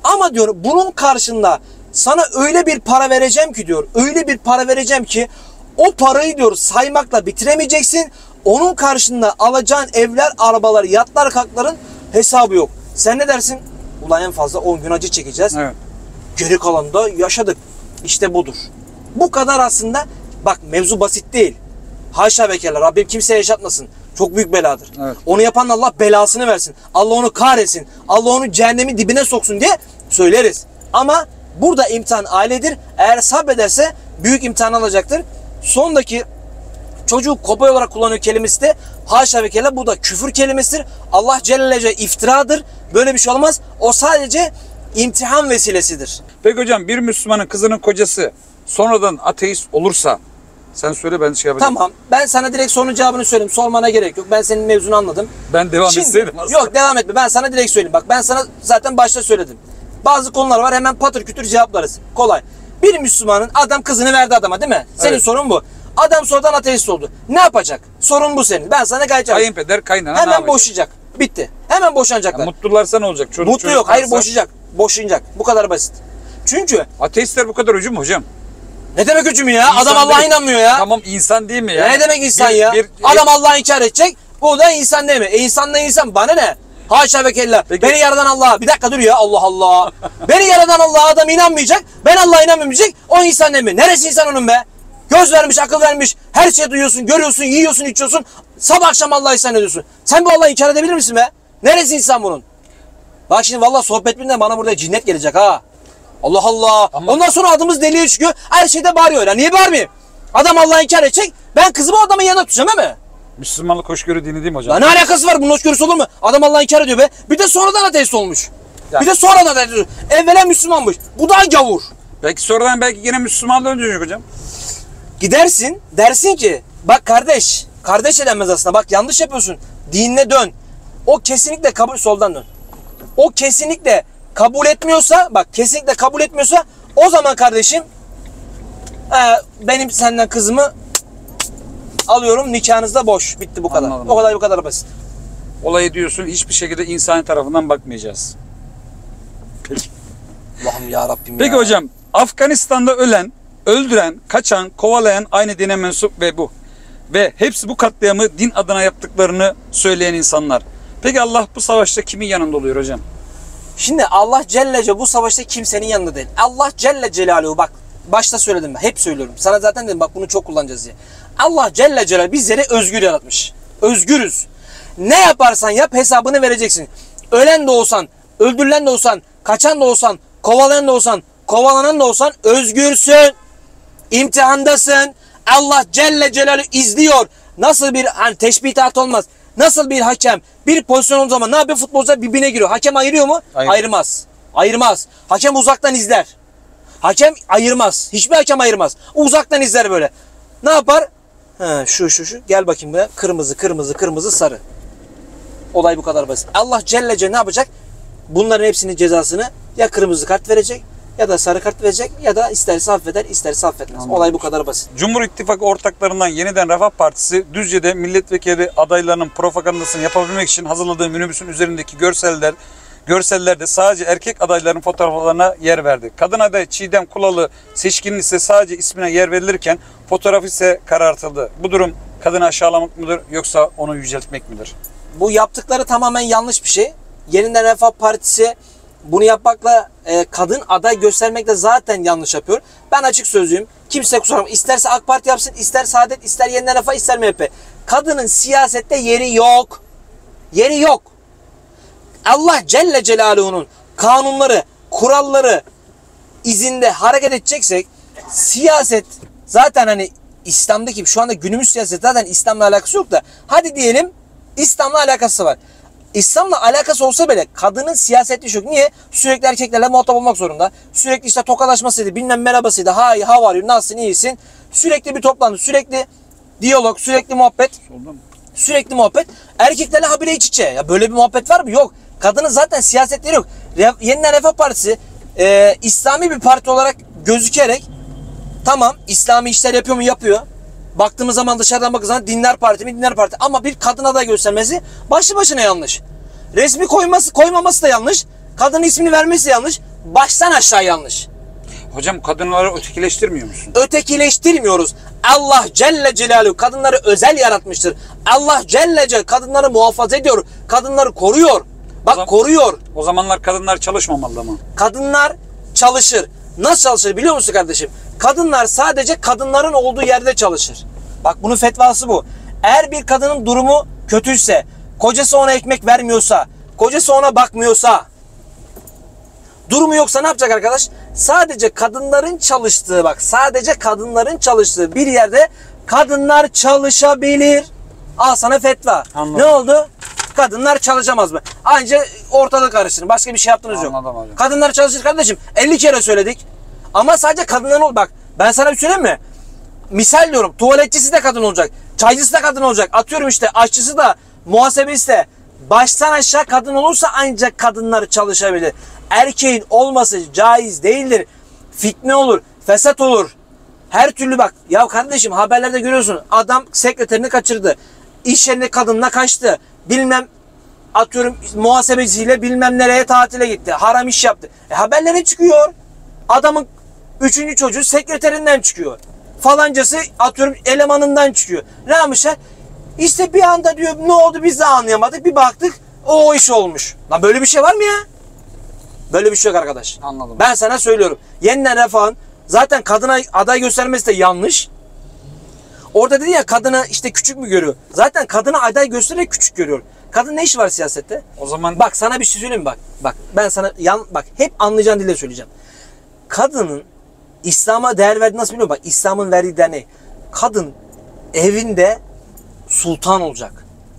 Ama diyor bunun karşında sana öyle bir para vereceğim ki diyor. Öyle bir para vereceğim ki o parayı diyor saymakla bitiremeyeceksin. Onun karşında alacağın evler, arabalar, yatlar, kalkların hesabı yok. Sen ne dersin? Ulan en fazla on gün acı çekeceğiz. Evet. Geri kalanı da yaşadık. İşte budur. Bu kadar aslında bak mevzu basit değil. Haşa bekala Rabbim kimseye yaşatmasın. Çok büyük beladır. Evet. Onu yapan Allah belasını versin. Allah onu kahretsin. Allah onu cehennemin dibine soksun diye söyleriz. Ama burada imtihan ailedir. Eğer sabrederse büyük imtihan alacaktır. Sondaki çocuğu kobay olarak kullanıyor kelimesi de haşa ve kella bu da küfür kelimesidir. Allah Celle'ce iftiradır. Böyle bir şey olmaz. O sadece imtihan vesilesidir. Peki hocam, bir Müslümanın kızının kocası sonradan ateist olursa, sen söyle ben şey yapacağım. Tamam, ben sana direkt sorunun cevabını söyleyeyim. Sormana gerek yok. Ben senin mevzunu anladım. Ben devam etseydim aslında. Yok, devam etme. Ben sana direkt söyleyeyim. Bak, ben sana zaten başta söyledim. Bazı konular var, hemen patır kütür cevaplarız. Kolay. Bir Müslümanın, adam kızını verdi adama, değil mi? Senin evet. sorun bu. Adam sonradan ateist oldu. Ne yapacak? Sorun bu senin. Ben sana gayet cevap. Kayınpeder, kaynana hemen boşayacak. Bitti. Hemen boşanacaklar. Yani mutlularsa ne olacak? Çocuk, Mutlu yok. Hayır, varsa... boşayacak. Boşayacak. Bu kadar basit. Çünkü... Ateistler bu kadar öcü mü hocam? Ne demek hücum ya? İnsan adam Allah'a inanmıyor ya. Tamam, insan değil mi ya? Ne demek insan bir, ya? Bir, adam Allah'a inkar edecek. Bu da insan değil mi? E insan da insan. Bana ne? Haşa ve kella. Peki. Beni yaradan Allah'a. Bir dakika dur ya. Allah Allah. Beni yaradan Allah'a adam inanmayacak. Ben Allah'a inanmayacak. O insan değil mi? Neresi insan onun be? Göz vermiş, akıl vermiş. Her şeyi duyuyorsun, görüyorsun, yiyorsun, içiyorsun. Sabah akşam Allah'a isyan ediyorsun. Sen bu Allah'ı inkar edebilir misin be? Neresi insan bunun? Bak şimdi valla sohbet birinden bana burada cinnet gelecek ha. Allah Allah. Ama ondan sonra adımız deliye çıkıyor. Her şeyde bağırıyor. Yani niye bağırmayayım? Adam Allah'ı inkar edecek. Ben kızımı adamın yanına tutacağım, değil mi? Müslümanlık hoşgörü dini değil mi hocam? Ya ne alakası var? Bunun hoşgörüsü olur mu? Adam Allah'ı inkar ediyor be. Bir de sonradan ateist olmuş. Yani. Bir de sonradan ateist olmuş. Evvela Müslümanmış. Bu daha gavur. Belki sonradan belki yine Müslümanlığa dönecek hocam. Gidersin. Dersin ki bak kardeş. Kardeş edemez aslında. Bak yanlış yapıyorsun. Dinine dön. O kesinlikle kabul. Soldan dön. O kesinlikle kabul etmiyorsa, bak kesinlikle kabul etmiyorsa, o zaman kardeşim e, benim senden kızımı alıyorum, nikahınızda boş, bitti bu kadar. Anladım. O kadar, bu kadar basit. Olay diyorsun, hiçbir şekilde insani tarafından bakmayacağız. Peki. Allah'ım ya Rabbim. Peki ya. Hocam, Afganistan'da ölen, öldüren, kaçan, kovalayan aynı dine mensup ve bu ve hepsi bu katliamı din adına yaptıklarını söyleyen insanlar. Peki Allah bu savaşta kimin yanında oluyor hocam? Şimdi Allah Cellece bu savaşta kimsenin yanında değil. Allah Celle Celaluhu, bak başta söyledim ben, hep söylüyorum. Sana zaten dedim bak bunu çok kullanacağız diye. Allah Celle Celaluhu bizleri özgür yaratmış. Özgürüz. Ne yaparsan yap hesabını vereceksin. Ölen de olsan, öldürülen de olsan, kaçan da olsan, kovalayan da olsan, kovalanan da olsan özgürsün. İmtihandasın. Allah Celle Celaluhu izliyor. Nasıl bir hani teşbih taht olmaz. Nasıl bir hakem bir pozisyon olduğu zaman ne yapıyor? Futbolcular birbirine giriyor. Hakem ayırıyor mu? Ayır. Ayırmaz. Ayırmaz. Hakem uzaktan izler. Hakem ayırmaz. Hiçbir hakem ayırmaz. Uzaktan izler böyle. Ne yapar? Ha, şu şu şu. Gel bakayım buraya. Kırmızı, kırmızı, kırmızı, sarı. Olay bu kadar basit. Allah Celle Celle ne yapacak? Bunların hepsinin cezasını ya kırmızı kart verecek ya da sarı kart verecek ya da isterse affeder, isterse affetmez. Anladım. Olay bu kadar basit. Cumhur İttifakı ortaklarından Yeniden Refah Partisi Düzce'de milletvekili adaylarının propagandasını yapabilmek için hazırladığı minibüsün üzerindeki görseller, görsellerde sadece erkek adayların fotoğraflarına yer verdi. Kadın aday Çiğdem Kulalı seçkinin ise sadece ismine yer verilirken fotoğrafı ise karartıldı. Bu durum kadını aşağılamak mıdır yoksa onu yüceltmek midir? Bu yaptıkları tamamen yanlış bir şey. Yeniden Refah Partisi bunu yapmakla e, kadın aday göstermekle zaten yanlış yapıyor. Ben açık sözlüyüm. Kimse kusura bakmasın. İsterse AK Parti yapsın, ister Saadet, ister Yeniden Refah, ister M H P. Kadının siyasette yeri yok. Yeri yok. Allah Celle Celaluhu'nun kanunları, kuralları izinde hareket edeceksek siyaset zaten hani İslam'daki şu anda günümüz siyaset zaten İslam'la alakası yok da hadi diyelim İslam'la alakası var. İslam'la alakası olsa bile kadının siyasetli şey yok. Niye? Sürekli erkeklerle muhatap olmak zorunda. Sürekli işte tokalaşmasıydı, bilmem merhabasıydı, hay, how are you, nasılsın, iyisin. Sürekli bir toplantı, sürekli diyalog, sürekli muhabbet. Sürekli muhabbet. Erkeklerle habire iç içe. Ya böyle bir muhabbet var mı? Yok. Kadının zaten siyasetleri yok. Re Yeniden Refah Partisi e, İslami bir parti olarak gözükerek tamam İslami işler yapıyor mu? Yapıyor. Baktığımız zaman dışarıdan bakın zaman dinler parti mi? Dinler parti. Ama bir kadına da göstermesi başlı başına yanlış. Resmi koyması, koymaması da yanlış. Kadının ismini vermesi de yanlış. Baştan aşağı yanlış. Hocam kadınları ötekileştirmiyor musun? Ötekileştirmiyoruz. Allah Celle Celaluhu kadınları özel yaratmıştır. Allah Celle Celaluhu kadınları muhafaza ediyor. Kadınları koruyor. Bak o zaman, koruyor. O zamanlar kadınlar çalışmamalı mı? Kadınlar çalışır. Nasıl çalışır biliyor musun kardeşim? Kadınlar sadece kadınların olduğu yerde çalışır. Bak bunun fetvası bu. Eğer bir kadının durumu kötüyse, kocası ona ekmek vermiyorsa, kocası ona bakmıyorsa, durumu yoksa ne yapacak arkadaş? Sadece kadınların çalıştığı, bak sadece kadınların çalıştığı bir yerde kadınlar çalışabilir. Al sana fetva. Anladım. Ne oldu? Kadınlar çalışamaz mı? Anca ortalık karıştırın. Başka bir şey yaptınız yok. Hocam. Kadınlar çalışır kardeşim. elli kere söyledik. Ama sadece kadınlar ol. Bak ben sana bir söyleyeyim mi? Misal diyorum. Tuvaletçisi de kadın olacak. Çaycısı da kadın olacak. Atıyorum işte aşçısı da, muhasebesi de. Baştan aşağı kadın olursa ancak kadınlar çalışabilir. Erkeğin olması caiz değildir. Fitne olur. Fesat olur. Her türlü bak. Ya kardeşim haberlerde görüyorsun. Adam sekreterini kaçırdı. İş yerine kadınla kaçtı. Bilmem atıyorum muhasebeciyle bilmem nereye tatile gitti. Haram iş yaptı. E, haberlere çıkıyor. Adamın üçüncü çocuğu sekreterinden çıkıyor. Falancası atıyorum elemanından çıkıyor. Ne yapmışlar? İşte bir anda diyor ne oldu biz de anlayamadık. Bir baktık o iş olmuş. Lan böyle bir şey var mı ya? Böyle bir şey yok arkadaş. Anladım. Ben sana söylüyorum. Yeniden Refah'ın zaten kadına aday göstermesi de yanlış. Orada dedi ya kadını işte küçük mü görüyor? Zaten kadına aday göstererek küçük görüyor. Kadın ne işi var siyasette? O zaman bak sana bir şey söyleyeyim bak. Bak ben sana yan bak hep anlayacağın dille söyleyeceğim. Kadının İslam'a değer verdiği nasıl biliyor musun? Bak İslam'ın verdiği değer ne? Kadın evinde sultan olacak.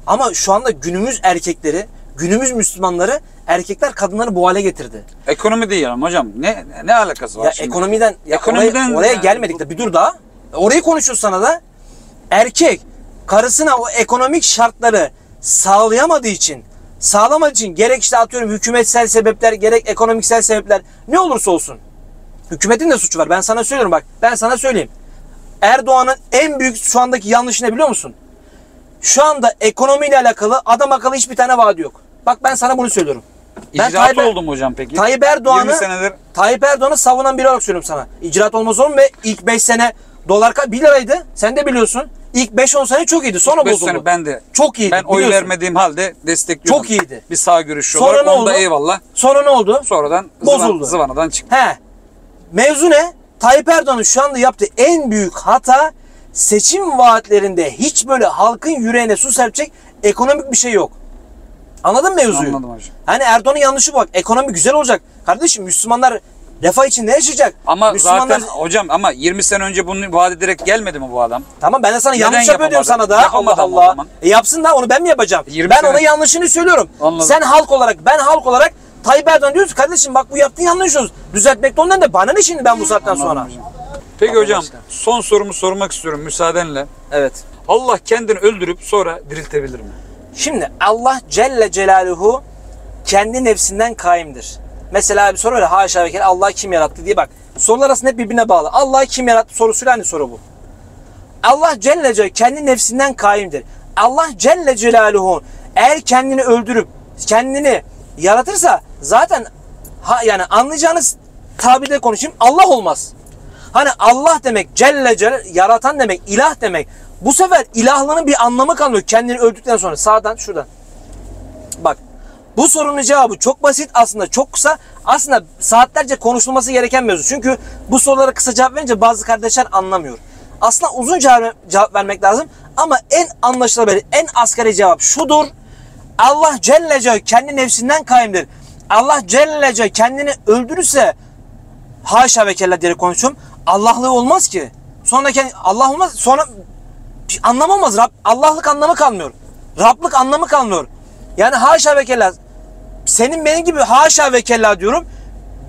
Ama şu anda günümüz erkekleri, günümüz Müslümanları, erkekler kadınları bu hale getirdi. Ekonomi değil yani hocam. Ne ne alakası var ya şimdi? Ekonomiden, ya ekonomiden oraya, oraya yani, gelmedik de bir dur daha. Orayı konuşuyoruz sana da. Erkek karısına o ekonomik şartları sağlayamadığı için, sağlamadığı için gerek işte atıyorum hükümetsel sebepler, gerek ekonomiksel sebepler ne olursa olsun. Hükümetin de suçu var. Ben sana söylüyorum bak. Ben sana söyleyeyim. Erdoğan'ın en büyük şu andaki yanlışı ne biliyor musun? Şu anda ekonomiyle alakalı adam akıllı hiçbir tane vaadi yok. Bak ben sana bunu söylüyorum. Ben İcraat oldu mu hocam peki? Tayyip Erdoğan'ı senedir... Tayyip Erdoğan'ı savunan biri olarak söylüyorum sana. İcraat olmaz olur mu? Ve ilk beş sene dolar bir liraydı. Sen de biliyorsun. İlk beş on sene çok iyiydi. Sonra bozuldu. Sene ben de. Çok iyiydi. Ben oy biliyorsun. Vermediğim halde destekliyorum. Çok iyiydi. Bir sağ görüşü olarak. Sonra ne oldu? Eyvallah. Sonra ne oldu? Sonradan bozuldu. Zıvan, zıvanadan çıktı. He. Mevzu ne? Tayyip Erdoğan'ın şu anda yaptığı en büyük hata seçim vaatlerinde hiç böyle halkın yüreğine su serpecek ekonomik bir şey yok. Anladın mı mevzuyu? Anladım hocam. Hani Erdoğan'ın yanlışı bak. Ekonomi güzel olacak. Kardeşim Müslümanlar refah içinde yaşayacak. Ama Müslümanlar... zaten hocam ama yirmi sene önce bunu vaat ederek gelmedi mi bu adam? Tamam ben de sana neden yanlış yapıyor diyorum sana da. Allah Allah. E yapsın da onu ben mi yapacağım? Ben sene... ona yanlışını söylüyorum. Anladım. Sen halk olarak ben halk olarak Tayyip Erdoğan diyoruz kardeşim bak bu yaptığın yanlış olsun. Düzeltmekte ondan da bana ne şimdi ben bu saatten anladım sonra? Hocam. Peki tamam, hocam başka. Son sorumu sormak istiyorum müsaadenle. Evet. Allah kendini öldürüp sonra diriltebilir mi? Şimdi Allah Celle Celaluhu kendi nefsinden kaimdir. Mesela bir soru öyle haşa ve kere Allah kim yarattı diye bak. Sorular aslında hep birbirine bağlı. Allah kim yarattı sorusuyla aynı soru bu. Allah Celle Celaluhu kendi nefsinden kaimdir. Allah Celle Celaluhu eğer kendini öldürüp kendini yaratırsa zaten ha, yani anlayacağınız tabirle konuşayım Allah olmaz. Hani Allah demek Celle Celaluhu yaratan demek ilah demek. Bu sefer ilahlığının bir anlamı kalmıyor kendini öldükten sonra. Sağdan şuradan. Bak bu sorunun cevabı çok basit aslında çok kısa. Aslında saatlerce konuşulması gereken mevzu. Çünkü bu sorulara kısa cevap verince bazı kardeşler anlamıyor. Aslında uzun cevap vermek lazım. Ama en anlaşılabilir, en asgari cevap şudur. Allah Celle Celaluhu kendi nefsinden kaimdir. Allah Celle Celaluhu kendini öldürürse haşa ve kella diye konuşuyorum. Allah'lığı olmaz ki. Sonra kendi, Allah olmaz. Sonra anlamamaz. Rab, Allah'lık anlamı kalmıyor. Rab'lık anlamı kalmıyor. Yani haşa ve kella. Senin benim gibi haşa ve kella diyorum.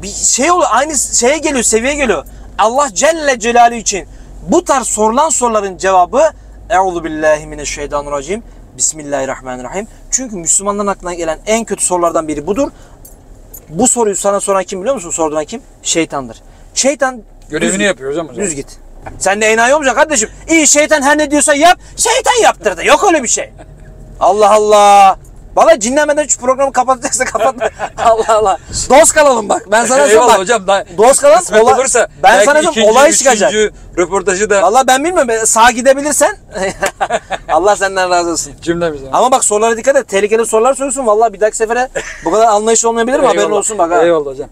Bir şey oluyor. Aynı şeye geliyor. Seviyeye geliyor. Allah Celle Celaluhu için bu tarz sorulan soruların cevabı Euzubillahimineşşeytanirracim Bismillahirrahmanirrahim. Çünkü Müslümanların aklına gelen en kötü sorulardan biri budur. Bu soruyu sana soran kim biliyor musun? Sorduğuna kim? Şeytandır. Şeytan görevini yapıyor hocam. Düz git. Sen de enayi olmayacak kardeşim. İyi şeytan her ne diyorsa yap. Şeytan yaptırdı. Yok öyle bir şey. Allah Allah. Vallahi cinlenmeden şu programı kapatacaksa kapatma. Allah Allah. Dost kalalım bak. Ben sana söyleyeyim bak. Hocam, dost kalalım. Ola, olursa, ben sana söyleyeyim olay çıkacak. Röportajı da. Vallahi ben bilmiyorum. Sağ gidebilirsen. Allah senden razı olsun. Cümlemiz. Ama bak sorulara dikkat et. Tehlikeli sorular soruyorsun. Vallahi bir dahaki sefere bu kadar anlayışlı olmayabilir mi? Haberin olsun bak. Ha. Eyvallah hocam.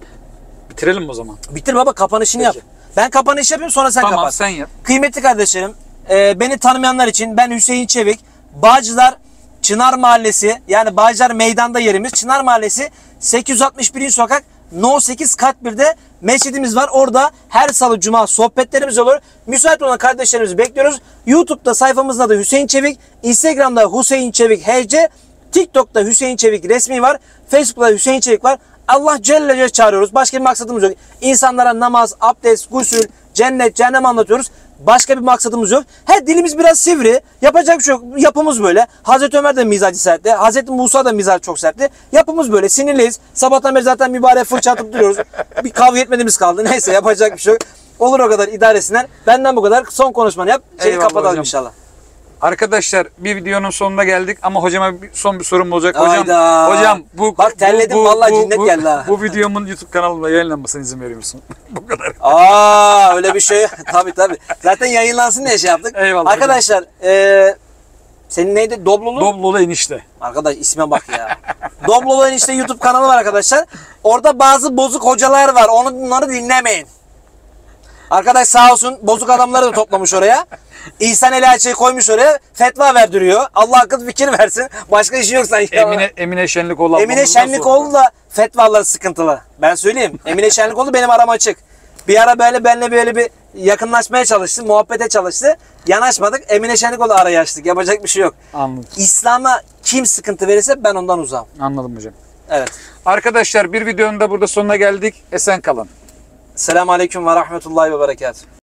Bitirelim mi o zaman? Bitir baba. Kapanışını peki yap. Ben kapanış yapayım sonra sen tamam, kapat. Tamam sen yap. Kıymetli kardeşlerim. E, beni tanımayanlar için ben Hüseyin Çevik. Bağcılar Çınar Mahallesi yani Bağcılar Meydan'da yerimiz. Çınar Mahallesi sekiz yüz altmış birinci sokak No sekiz kat birde mescidimiz var. Orada her salı cuma sohbetlerimiz olur. Müsait olan kardeşlerimizi bekliyoruz. YouTube'da sayfamızın adı Hüseyin Çevik. Instagram'da Hüseyin Çevik H C. TikTok'ta Hüseyin Çevik resmi var. Facebook'ta Hüseyin Çevik var. Allah Celle Celle çağırıyoruz. Başka bir maksadımız yok. İnsanlara namaz, abdest, gusül, cennet, cehennem anlatıyoruz. Başka bir maksadımız yok. He, dilimiz biraz sivri. Yapacak bir şey yok. Yapımız böyle. Hazreti Ömer de mizacı sertti. Hazreti Musa da mizacı çok sertti. Yapımız böyle. Sinirliyiz. Sabahtan beri zaten mübarek fırça atıp duruyoruz. Bir kavga etmediğimiz kaldı. Neyse, yapacak bir şey yok. Olur o kadar, idaresinden. Benden bu kadar. Son konuşmanı yap. Şeyi kapatalım inşallah. Arkadaşlar, bir videonun sonuna geldik ama hocama son bir sorum olacak. Hocam, Ayda. hocam bu, Bak, terledim, bu, vallahi bu, cinnet bu, geldi ha. Bu videomun YouTube kanalında yayınlanmasına izin veriyor musun? Bu kadar. Aa, öyle bir şey. Tabii tabii. Zaten yayınlansın diye şey yaptık. Eyvallah. Arkadaşlar, e, senin neydi? Doblolu? Doblolu enişte. Arkadaş, isme bak ya. Doblolu enişte YouTube kanalı var arkadaşlar. Orada bazı bozuk hocalar var. Onu, onları dinlemeyin. Arkadaş sağ olsun bozuk adamları da toplamış oraya. İhsan Elaçı'yı koymuş oraya. Fetva verdiriyor. Allah akıl fikir versin. Başka işi yok sanki. Emine, Emine Şenlikoğlu. Emine Şenlikoğlu da fetvaları sıkıntılı. Ben söyleyeyim. Emine Şenlikoğlu benim aram açık. Bir ara böyle benimle böyle bir yakınlaşmaya çalıştı. Muhabbete çalıştı. Yanaşmadık. Emine Şenlikoğlu arayı açtık. Yapacak bir şey yok. Anladım. İslam'a kim sıkıntı verirse ben ondan uzağım. Anladım hocam. Evet. Arkadaşlar, bir videonun da burada sonuna geldik. Esen kalın. Selamun Aleyküm ve Rahmetullahi ve Berekatuhu.